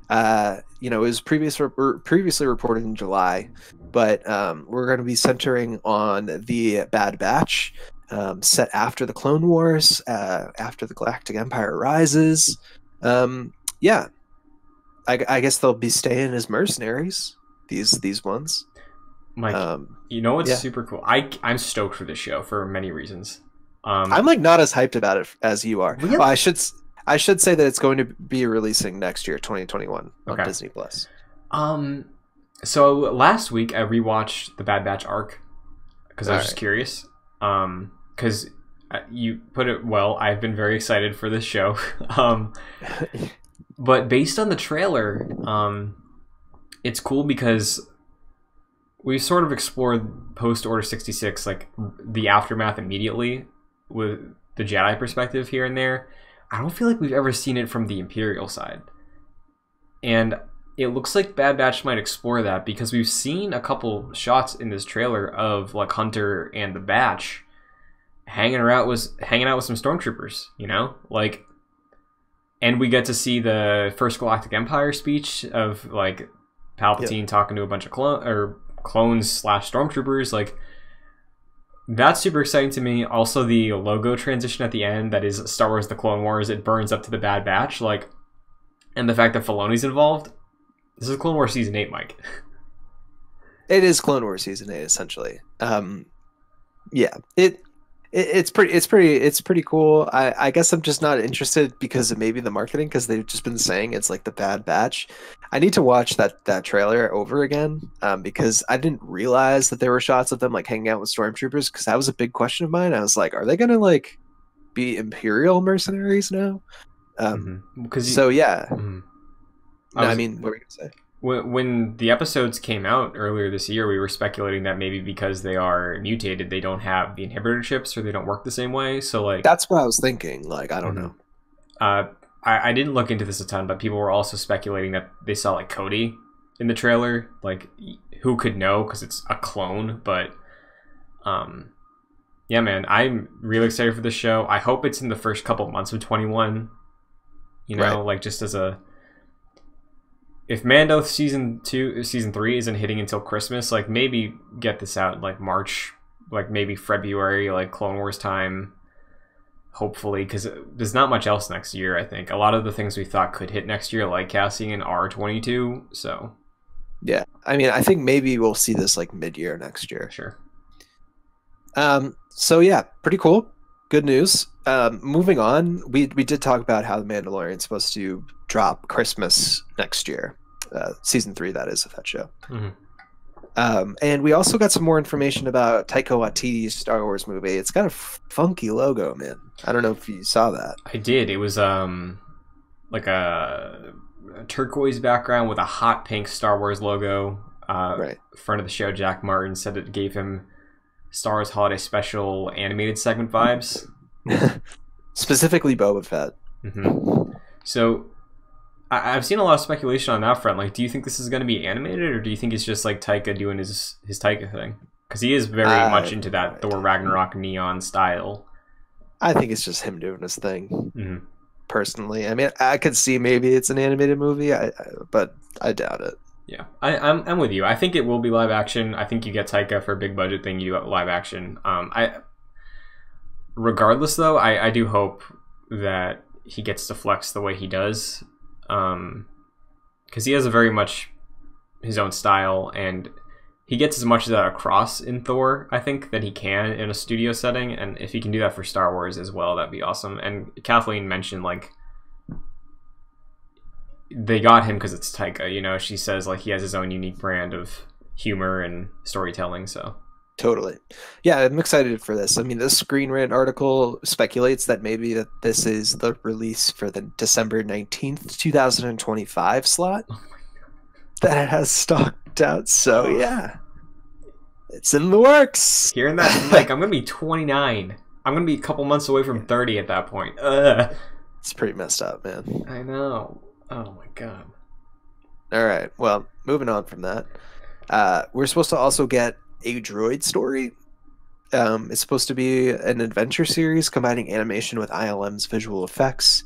Uh, you know, it was previous re previously reported in July, but um, we're gonna be centering on the Bad Batch. Um, set after the Clone Wars, uh, after the Galactic Empire rises. Um, yeah, I, I guess they'll be staying as mercenaries. These these ones. Mike, um, you know what's yeah. super cool? I I'm stoked for this show for many reasons. Um, I'm like not as hyped about it as you are. Really? Well, I should I should say that it's going to be releasing next year, twenty twenty-one, on okay. Disney Plus. Um, so last week I rewatched the Bad Batch arc because I was right. just curious. Um. Because you put it well, I've been very excited for this show. um, but based on the trailer, um, it's cool because we sort of explored post Order sixty-six, like the aftermath immediately with the Jedi perspective here and there. I don't feel like we've ever seen it from the Imperial side. And it looks like Bad Batch might explore that because we've seen a couple shots in this trailer of like Hunter and the Batch hanging out was hanging out with some stormtroopers, you know, like, and we get to see the first Galactic Empire speech of like Palpatine yep. talking to a bunch of clone or clones slash stormtroopers. Like, that's super exciting to me. Also, the logo transition at the end, that is Star Wars The Clone Wars, it burns up to the Bad Batch, like, and the fact that Filoni's involved. This is Clone Wars Season eight, Mike. It is Clone Wars Season eight, essentially. Um, yeah, it, it it's pretty, it's pretty, it's pretty cool. I, I guess I'm just not interested because of maybe the marketing, because they've just been saying it's like the Bad Batch. I need to watch that that trailer over again um, because I didn't realize that there were shots of them like hanging out with stormtroopers, because that was a big question of mine. I was like, are they gonna like be Imperial mercenaries now? Um, mm-hmm. So yeah. Mm-hmm. I, no, was, I mean, what were you gonna say? When, when the episodes came out earlier this year, we were speculating that maybe because they are mutated, they don't have the inhibitor chips or they don't work the same way. So like, that's what I was thinking. Like, I don't mm-hmm. know. Uh, I, I didn't look into this a ton, but people were also speculating that they saw like Cody in the trailer. Like, who could know? Because it's a clone. But um, yeah, man, I'm really excited for this show. I hope it's in the first couple months of twenty-one. You know, right. like just as a, if Mando season two, season three isn't hitting until Christmas, like maybe get this out like March, like maybe February, like Clone Wars time, hopefully, because there's not much else next year. I think a lot of the things we thought could hit next year, like Cassian, are twenty-two. So yeah, I mean, I think maybe we'll see this like mid-year next year. Sure. Um. So yeah, pretty cool. Good news. Um, moving on, we we did talk about how the Mandalorian is supposed to drop Christmas next year, uh, season three, that is, of that show. Mm-hmm. Um, and we also got some more information about Taika Waititi's Star Wars movie. It's got a funky logo, man. I don't know if you saw that. I did. It was um like a, a turquoise background with a hot pink Star Wars logo. Uh, right. Friend of the show, Jack Martin, said it gave him Star Wars Holiday Special animated segment vibes. Specifically Boba Fett. Mm-hmm. So I I've seen a lot of speculation on that front. Like, do you think this is going to be animated, or do you think it's just like Taika doing his his Taika thing? Because he is very uh, much into that right. Thor Ragnarok neon style. I think it's just him doing his thing. Mm-hmm. Personally, I mean, I could see maybe it's an animated movie, I, I, but I doubt it. Yeah, I, I'm I'm with you. I think it will be live action. I think you get Taika for a big budget thing, you do live action. Um, I regardless though, I I do hope that he gets to flex the way he does, um, because he has a very much his own style, and he gets as much of that across in Thor, I think, that he can in a studio setting, and if he can do that for Star Wars as well, that'd be awesome. And Kathleen mentioned like, they got him because it's Taika, you know. She says like he has his own unique brand of humor and storytelling. So totally, yeah, I'm excited for this. I mean, this Screen Rant article speculates that maybe that this is the release for the December nineteenth two thousand twenty-five slot oh that it has stocked out. So yeah, it's in the works. Hearing that, like, I'm gonna be twenty-nine. I'm gonna be a couple months away from thirty at that point. Ugh. It's pretty messed up, man. I know. Oh my god. All right. Well, moving on from that, uh, we're supposed to also get a droid story. Um, it's supposed to be an adventure series combining animation with I L M's visual effects.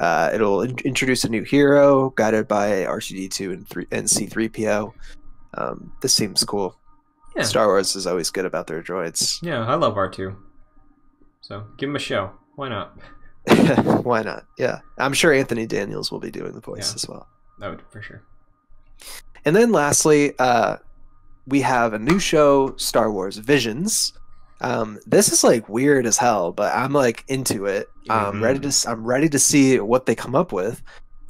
Uh, it'll in introduce a new hero guided by R two D two and, and C three P O. Um, this seems cool. Yeah. Star Wars is always good about their droids. Yeah, I love R two. So give him a show. Why not? Why not? Yeah, I'm sure Anthony Daniels will be doing the voice yeah, as well. That would for sure. And then lastly, uh, we have a new show, Star Wars Visions. Um, this is like weird as hell, but I'm like into it. I'm mm-hmm. ready to. I'm ready to see what they come up with,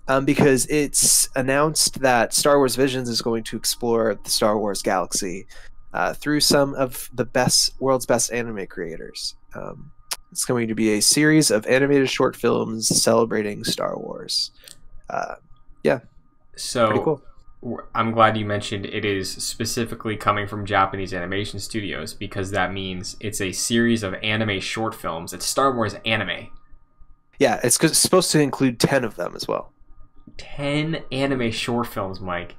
um, because it's announced that Star Wars Visions is going to explore the Star Wars galaxy uh, through some of the best world's best anime creators. Um, It's going to be a series of animated short films celebrating Star Wars. Uh, yeah. So pretty cool. I'm glad you mentioned it is specifically coming from Japanese animation studios, because that means it's a series of anime short films. It's Star Wars anime. Yeah, it's, 'cause it's supposed to include ten of them as well. ten anime short films, Mike.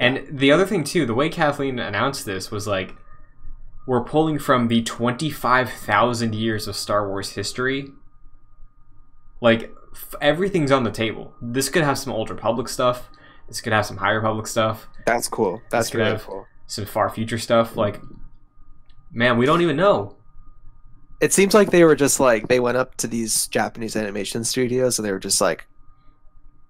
And the other thing, too, the way Kathleen announced this was like, we're pulling from the twenty-five thousand years of Star Wars history. Like, f everything's on the table. This could have some Old Republic stuff. This could have some High Republic stuff. That's cool. That's really cool. Some far future stuff. Like, Man, we don't even know. It seems like they were just like, they went up to these Japanese animation studios and they were just like,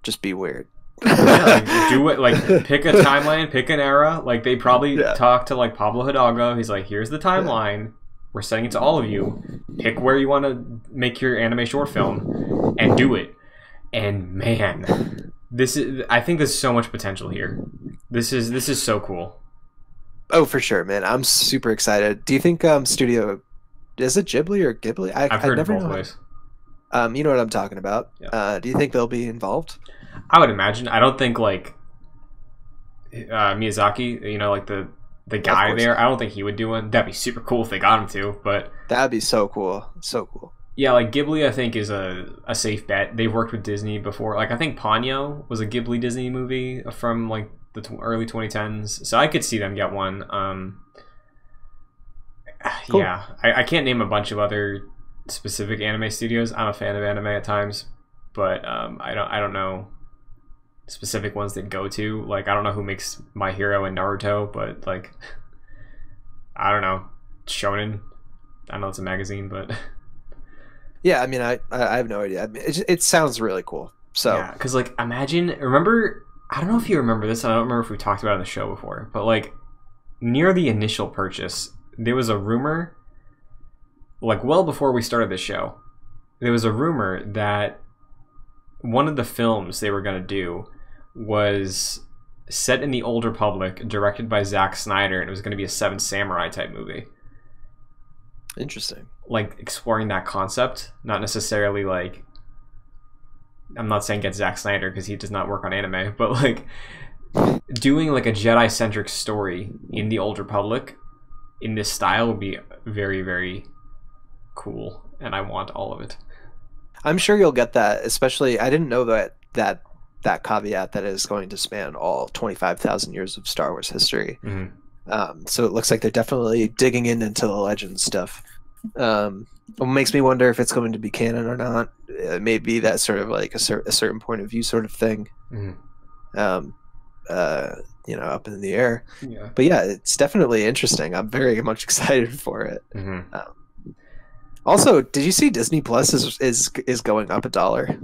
just be weird. Yeah, like, do it, like pick a timeline, pick an era. Like they probably yeah. talked to like Pablo Hidalgo. He's like, here's the timeline. Yeah. We're sending it to all of you. Pick where you want to make your anime short film and do it. And man, this is, I think there's so much potential here. This is, this is so cool. Oh, for sure, man. I'm super excited. Do you think um, Studio... Is it Ghibli or Ghibli? I, I've heard I never both know ways. What, um, you know what I'm talking about. Yeah. Uh, do you think they'll be involved? I would imagine. I don't think, like, uh, Miyazaki, you know, like the, the guy there, not. I don't think he would do one. That'd be super cool if they got him to, but... That'd be so cool. So cool. Yeah, like, Ghibli, I think, is a, a safe bet. They've worked with Disney before. Like, I think Ponyo was a Ghibli-Disney movie from, like, the tw early twenty tens. So I could see them get one. Um, cool. Yeah. I, I can't name a bunch of other specific anime studios. I'm a fan of anime at times, but um, I don't I don't know specific ones that go to. Like, I don't know who makes My Hero and Naruto, but, like, I don't know. Shonen. I know it's a magazine, but... Yeah, I mean, I I have no idea. I mean, it, it sounds really cool. So yeah, because, like, imagine... Remember... I don't know if you remember this. I don't remember if we talked about it on the show before. But, like, near the initial purchase, there was a rumor, like, well before we started this show, there was a rumor that one of the films they were going to do was set in the Old Republic, directed by Zack Snyder, and it was going to be a Seven Samurai-type movie. Interesting. Like, exploring that concept, not necessarily, like... I'm not saying get Zack Snyder because he does not work on anime, but like doing like a Jedi-centric story in the Old Republic in this style would be very, very cool, and I want all of it. I'm sure you'll get that, especially I didn't know that that that caveat that is going to span all twenty-five thousand years of Star Wars history. Mm-hmm. Um, so it looks like they're definitely digging in into the legend stuff. Um, it makes me wonder if it's going to be canon or not. It may be that sort of like a, cer a certain point of view sort of thing. Mm-hmm. um, uh, you know, up in the air. Yeah. But yeah, it's definitely interesting. I'm very much excited for it. Mm-hmm. um, also, did you see Disney Plus is is, is going up a dollar?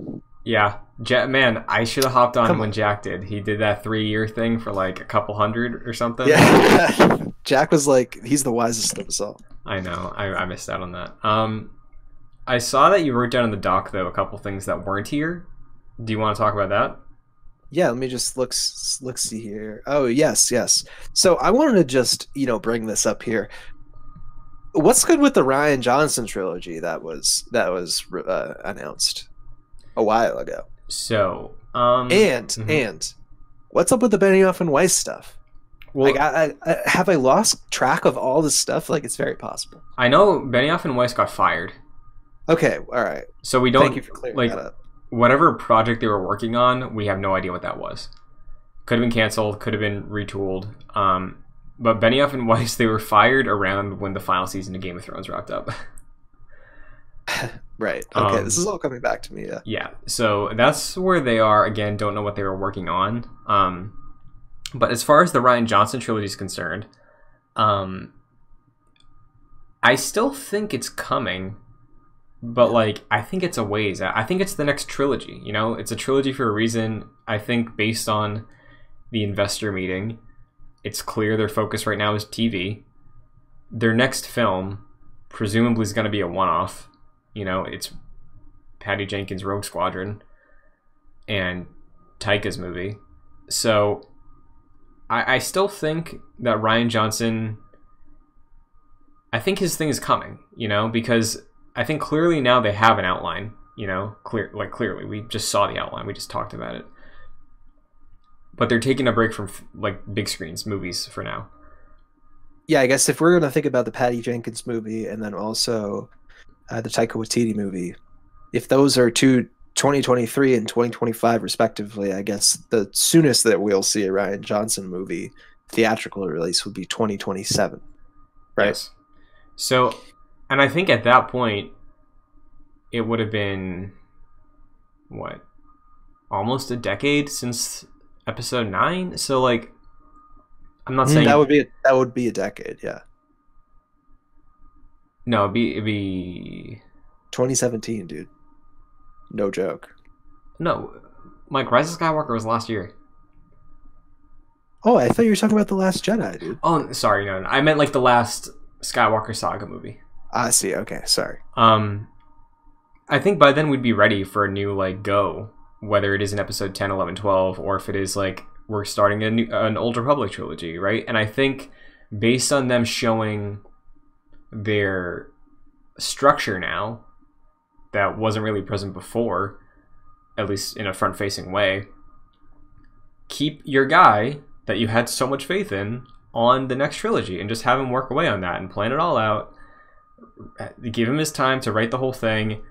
Yeah. Jack, man, I should have hopped on Come when on. Jack did. He did that three-year thing for like a couple hundred or something. Yeah. Jack was like, he's the wisest of us all. I know. I, I missed out on that. Um, I saw that you wrote down in the doc, though, a couple things that weren't here. Do you want to talk about that? Yeah, let me just look, look see here. Oh, yes, yes. So I wanted to just, you know, bring this up here. What's good with the Rian Johnson trilogy that was that was uh, announced a while ago? So, um... And, mm-hmm. and, what's up with the Benioff and Weiss stuff? Well, like I, I, I, have I lost track of all this stuff? Like, it's very possible. I know Benioff and Weiss got fired. Okay, all right. So we don't Thank you for clearing like that up. Whatever project they were working on, we have no idea what that was. Could have been canceled. Could have been retooled. Um, but Benioff and Weiss, they were fired around when the final season of Game of Thrones wrapped up. Right. Okay. Um, this is all coming back to me. Yeah. Yeah. So that's where they are. Again, don't know what they were working on. Um. But as far as the Rian Johnson trilogy is concerned, um, I still think it's coming, but, like, I think it's a ways. I think it's the next trilogy, you know? It's a trilogy for a reason. I think based on the investor meeting, it's clear their focus right now is T V. Their next film presumably is going to be a one-off. You know, it's Patty Jenkins' Rogue Squadron and Taika's movie. So... I, I still think that Rian Johnson, I think his thing is coming, you know, because I think clearly now they have an outline, you know, clear like clearly we just saw the outline, we just talked about it, but they're taking a break from like big screens movies for now. Yeah, I guess if we're gonna think about the Patty Jenkins movie and then also uh, the Taika Waititi movie, if those are two. twenty twenty-three and twenty twenty-five respectively, I guess the soonest that we'll see a Rian Johnson movie theatrical release would be twenty twenty-seven, right? Yes. So, and I think at that point it would have been what, almost a decade since episode nine. So like, I'm not saying mm, that would be a, that would be a decade. Yeah. No, it'd be, it'd be... twenty seventeen, dude. No joke. No, Mike, Rise of Skywalker was last year. Oh, I thought you were talking about The Last Jedi, dude. Oh, sorry, no, no. I meant like the last Skywalker Saga movie. I see, okay, sorry. Um, I think by then we'd be ready for a new, like, go, whether it is in episode ten, eleven, twelve, or if it is, like, we're starting a new, an Old Republic trilogy, right? And I think based on them showing their structure now that wasn't really present before, at least in a front-facing way, keep your guy that you had so much faith in on the next trilogy and just have him work away on that and plan it all out. Give him his time to write the whole thing.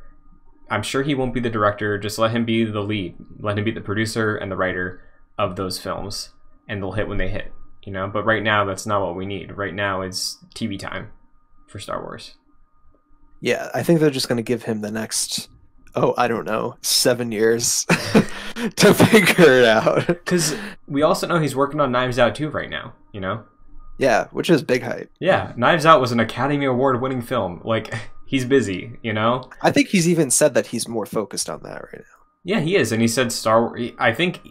I'm sure he won't be the director. Just let him be the lead. Let him be the producer and the writer of those films, and they'll hit when they hit, you know? But right now, that's not what we need. Right now, it's T V time for Star Wars. Yeah, I think they're just going to give him the next, oh, I don't know, seven years to figure it out. Because we also know he's working on Knives Out two right now, you know? Yeah, which is big hype. Yeah, Knives Out was an Academy Award-winning film. Like, he's busy, you know? I think he's even said that he's more focused on that right now. Yeah, he is, and he said Star Wars... I think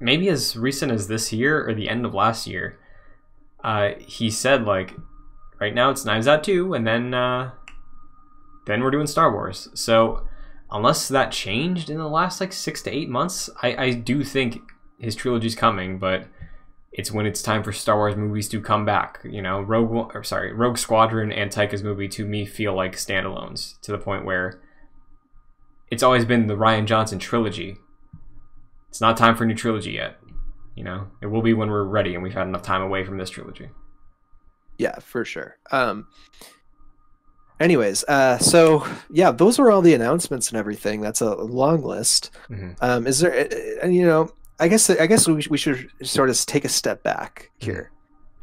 maybe as recent as this year or the end of last year, uh, he said, like, right now it's Knives Out two, and then, uh, then we're doing Star Wars. So unless that changed in the last, like, six to eight months, I, I do think his trilogy's coming, but... It's when it's time for Star Wars movies to come back, you know. Rogue, or sorry, Rogue Squadron and Taika's movie to me feel like standalones to the point where it's always been the Rian Johnson trilogy. It's not time for a new trilogy yet, you know. It will be when we're ready and we've had enough time away from this trilogy. Yeah, for sure. Um, anyways, uh, so yeah, those were all the announcements and everything. That's a long list. Mm-hmm. Um, is there, and you know. I guess I guess we we should sort of take a step back here,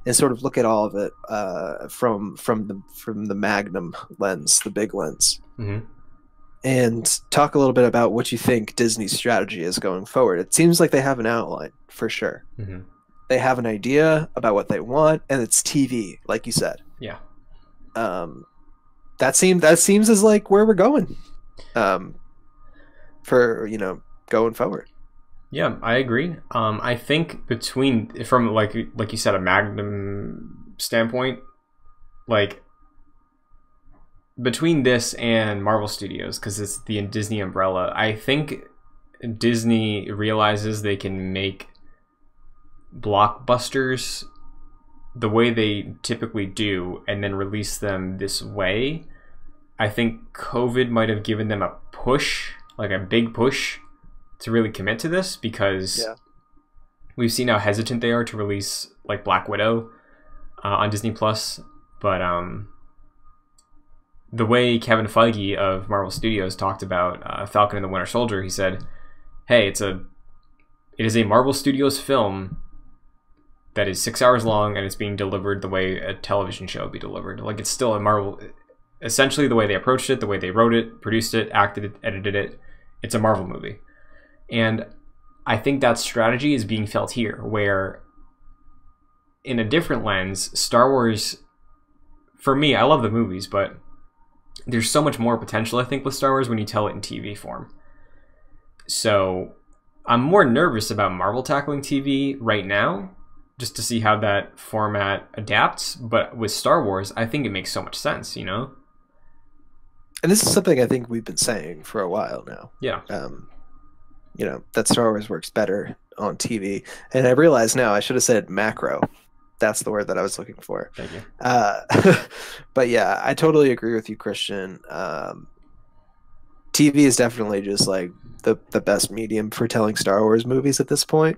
and sort of look at all of it uh, from from the from the Magnum lens, the big lens, mm-hmm. and talk a little bit about what you think Disney's strategy is going forward. It seems like they have an outline for sure. Mm-hmm. They have an idea about what they want, and it's T V, like you said. Yeah. Um, that seems that seems as like where we're going, um, for you know going forward. Yeah, I agree. Um, I think between from like like you said, a Magnum standpoint, like between this and Marvel Studios, because it's the Disney umbrella, I think Disney realizes they can make blockbusters the way they typically do and then release them this way. I think COVID might have given them a push, like a big push, to really commit to this because yeah. we've seen how hesitant they are to release like Black Widow uh, on Disney Plus, but um, the way Kevin Feige of Marvel Studios talked about uh, Falcon and the Winter Soldier, he said, "Hey, it's a it is a Marvel Studios film that is six hours long and it's being delivered the way a television show would be delivered. Like it's still a Marvel, essentially the way they approached it, the way they wrote it, produced it, acted it, edited it. It's a Marvel movie." And I think that strategy is being felt here, where in a different lens, Star Wars, for me, I love the movies, but there's so much more potential, I think, with Star Wars when you tell it in T V form. So I'm more nervous about Marvel tackling T V right now, just to see how that format adapts. But with Star Wars, I think it makes so much sense, you know? And this is something I think we've been saying for a while now. Yeah. Um, you know, that Star Wars works better on T V. And I realize now I should have said macro. That's the word that I was looking for. Thank you. Uh, but yeah, I totally agree with you, Christian. Um, T V is definitely just like the, the best medium for telling Star Wars movies at this point.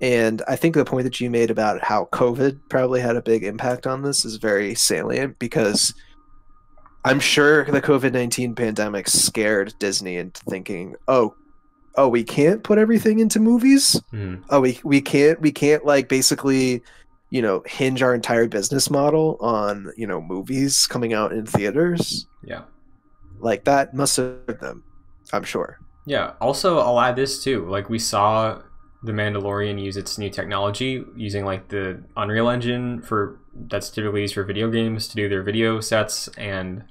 And I think the point that you made about how COVID probably had a big impact on this is very salient because I'm sure the COVID nineteen pandemic scared Disney into thinking, oh, oh, we can't put everything into movies. Mm. Oh, we we can't we can't like basically, you know, hinge our entire business model on, you know, movies coming out in theaters. Yeah. Like that must have hurt them, I'm sure. Yeah. Also, I'll add this too. Like we saw The Mandalorian use its new technology using like the Unreal Engine for that's typically used for video games to do their video sets, and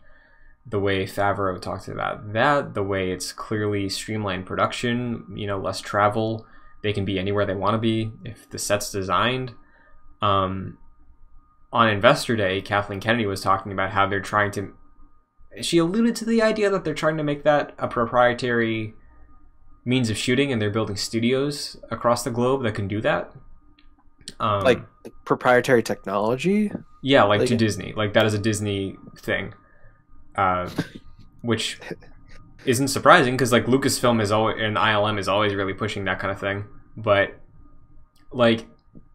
the way Favreau talked about that, the way it's clearly streamlined production, you know, less travel, they can be anywhere they want to be if the set's designed. Um, on Investor Day, Kathleen Kennedy was talking about how they're trying to, she alluded to the idea that they're trying to make that a proprietary means of shooting, and they're building studios across the globe that can do that. Um, like proprietary technology? Yeah, like, like to Disney. Like that is a Disney thing. Uh, which isn't surprising because like Lucasfilm is always, and I L M is always really pushing that kind of thing. But like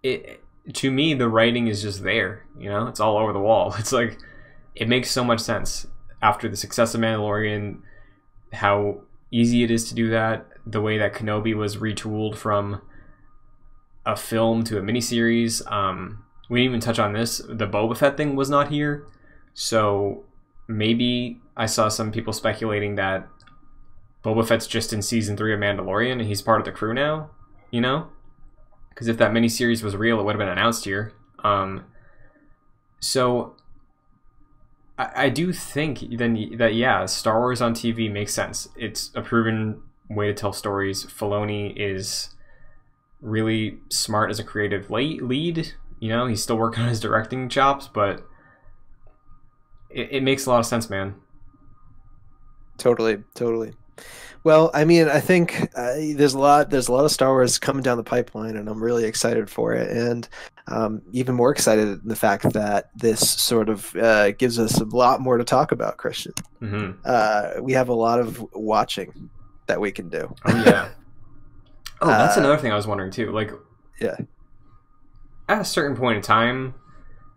it, to me, the writing is just there, you know, it's all over the wall. It's like, it makes so much sense after the success of Mandalorian, how easy it is to do that. The way that Kenobi was retooled from a film to a miniseries. Um, we didn't even touch on this. The Boba Fett thing was not here. So maybe I saw some people speculating that Boba Fett's just in season three of Mandalorian and he's part of the crew now, you know? Because if that miniseries was real, it would have been announced here. Um, so I, I do think then that, yeah, Star Wars on T V makes sense. It's a proven way to tell stories. Filoni is really smart as a creative lead. You know, he's still working on his directing chops, but It, it makes a lot of sense, man. Totally, totally. Well, I mean, I think uh, there's a lot, there's a lot of Star Wars coming down the pipeline, and I'm really excited for it. And um, even more excited in the fact that this sort of uh, gives us a lot more to talk about, Christian. Mm-hmm. uh, we have a lot of watching that we can do. Oh yeah. Oh, that's uh, another thing I was wondering too. Like, yeah, at a certain point in time.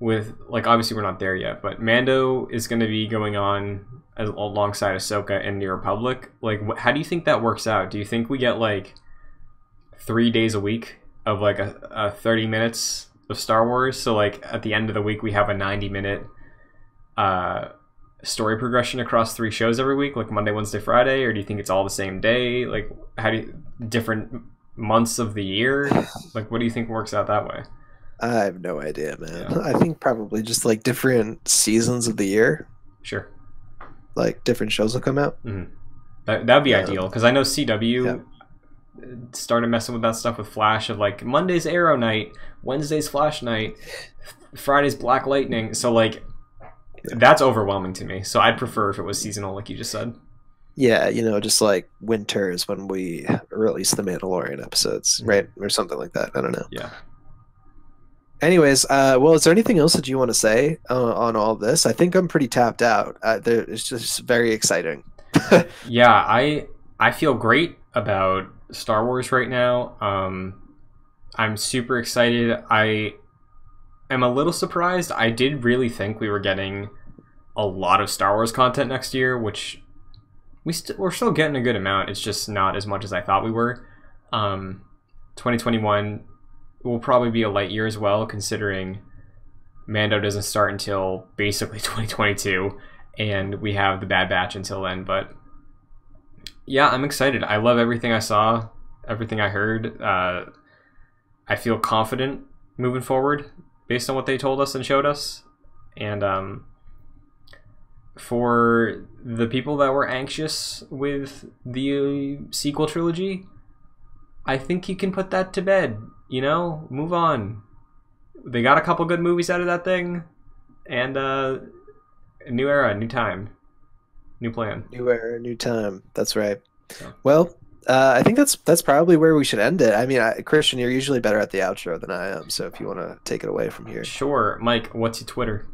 With, like, obviously we're not there yet, but Mando is going to be going on as, alongside Ahsoka and New Republic. Like, wh how do you think that works out? Do you think we get, like, three days a week of, like, a, a thirty minutes of Star Wars? So, like, at the end of the week, we have a ninety minute uh, story progression across three shows every week, like Monday, Wednesday, Friday? Or do you think it's all the same day? Like, how do you, different months of the year? Like, what do you think works out that way? I have no idea, man. Yeah. I think probably just like different seasons of the year. Sure. Like different shows will come out. Mm-hmm. That that'd be yeah. ideal, because I know C W yeah. started messing with that stuff with Flash, of like Monday's Arrow night, Wednesday's Flash night, Friday's Black Lightning. So like yeah. that's overwhelming to me. So I'd prefer if it was seasonal, like you just said. Yeah, you know, just like winter is when we release the Mandalorian episodes, mm-hmm. right, or something like that. I don't know. Yeah. Anyways, uh, well, is there anything else that you want to say uh, on all this? I think I'm pretty tapped out. Uh, there, it's just very exciting. Yeah, I I feel great about Star Wars right now. Um, I'm super excited. I am a little surprised. I did really think we were getting a lot of Star Wars content next year, which we st we're still getting a good amount. It's just not as much as I thought we were. Um, twenty twenty-one... will probably be a light year as well, considering Mando doesn't start until basically twenty twenty-two, and we have the Bad Batch until then. But yeah, I'm excited. I love everything I saw, everything I heard. Uh, I feel confident moving forward based on what they told us and showed us. And um, for the people that were anxious with the sequel trilogy, I think you can put that to bed. You know, move on. They got a couple good movies out of that thing, and uh, a new era, new time, new plan. New era, new time. That's right. So. Well, uh, I think that's that's probably where we should end it. I mean, I, Christian, you're usually better at the outro than I am, so if you want to take it away from here. Sure, Mike. What's your Twitter?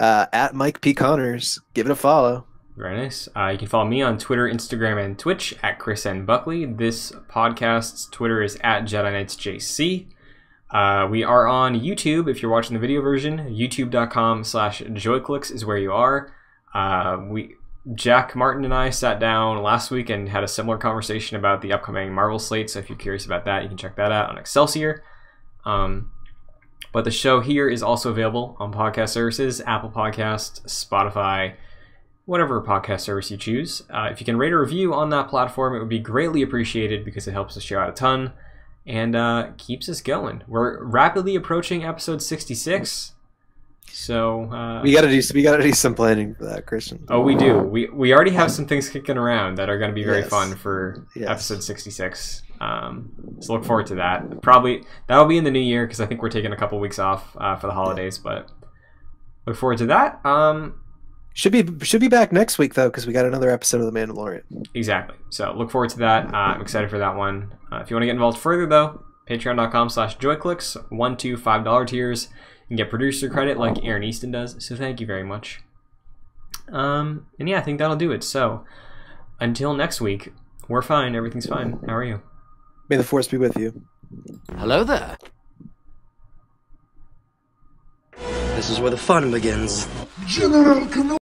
Uh, at Mike P Connors. Give it a follow. Very nice. Uh, you can follow me on Twitter, Instagram, and Twitch at Chris N. Buckley. This podcast's Twitter is at Jedi Nights J C. Uh, we are on YouTube. If you're watching the video version, youtube dot com slash Joy Clicks is where you are. Uh, we Jack, Martin, and I sat down last week and had a similar conversation about the upcoming Marvel slate. So if you're curious about that, you can check that out on Excelsior. Um, but the show here is also available on podcast services, Apple Podcasts, Spotify, whatever podcast service you choose. Uh, if you can rate a review on that platform, it would be greatly appreciated because it helps the show out a ton. and uh, keeps us going. We're rapidly approaching episode sixty-six. So uh, we gotta do we gotta do some planning for that, Christian. Oh, we do. We we already have some things kicking around that are going to be very yes. fun for yes. episode sixty-six. Um, so look forward to that. Probably that'll be in the new year because I think we're taking a couple weeks off uh, for the holidays. Yeah. But look forward to that. Um, should be should be back next week though because we got another episode of The Mandalorian. Exactly. So look forward to that. Uh, I'm excited for that one. Uh, if you want to get involved further though, patreon dot com slash joy clicks, one, two, five dollar tiers. You can get producer credit like Aaron Easton does, so thank you very much. Um, and yeah, I think that'll do it. So until next week, we're fine. Everything's fine. How are you? May the force be with you. Hello there. This is where the fun begins. General Kenobi.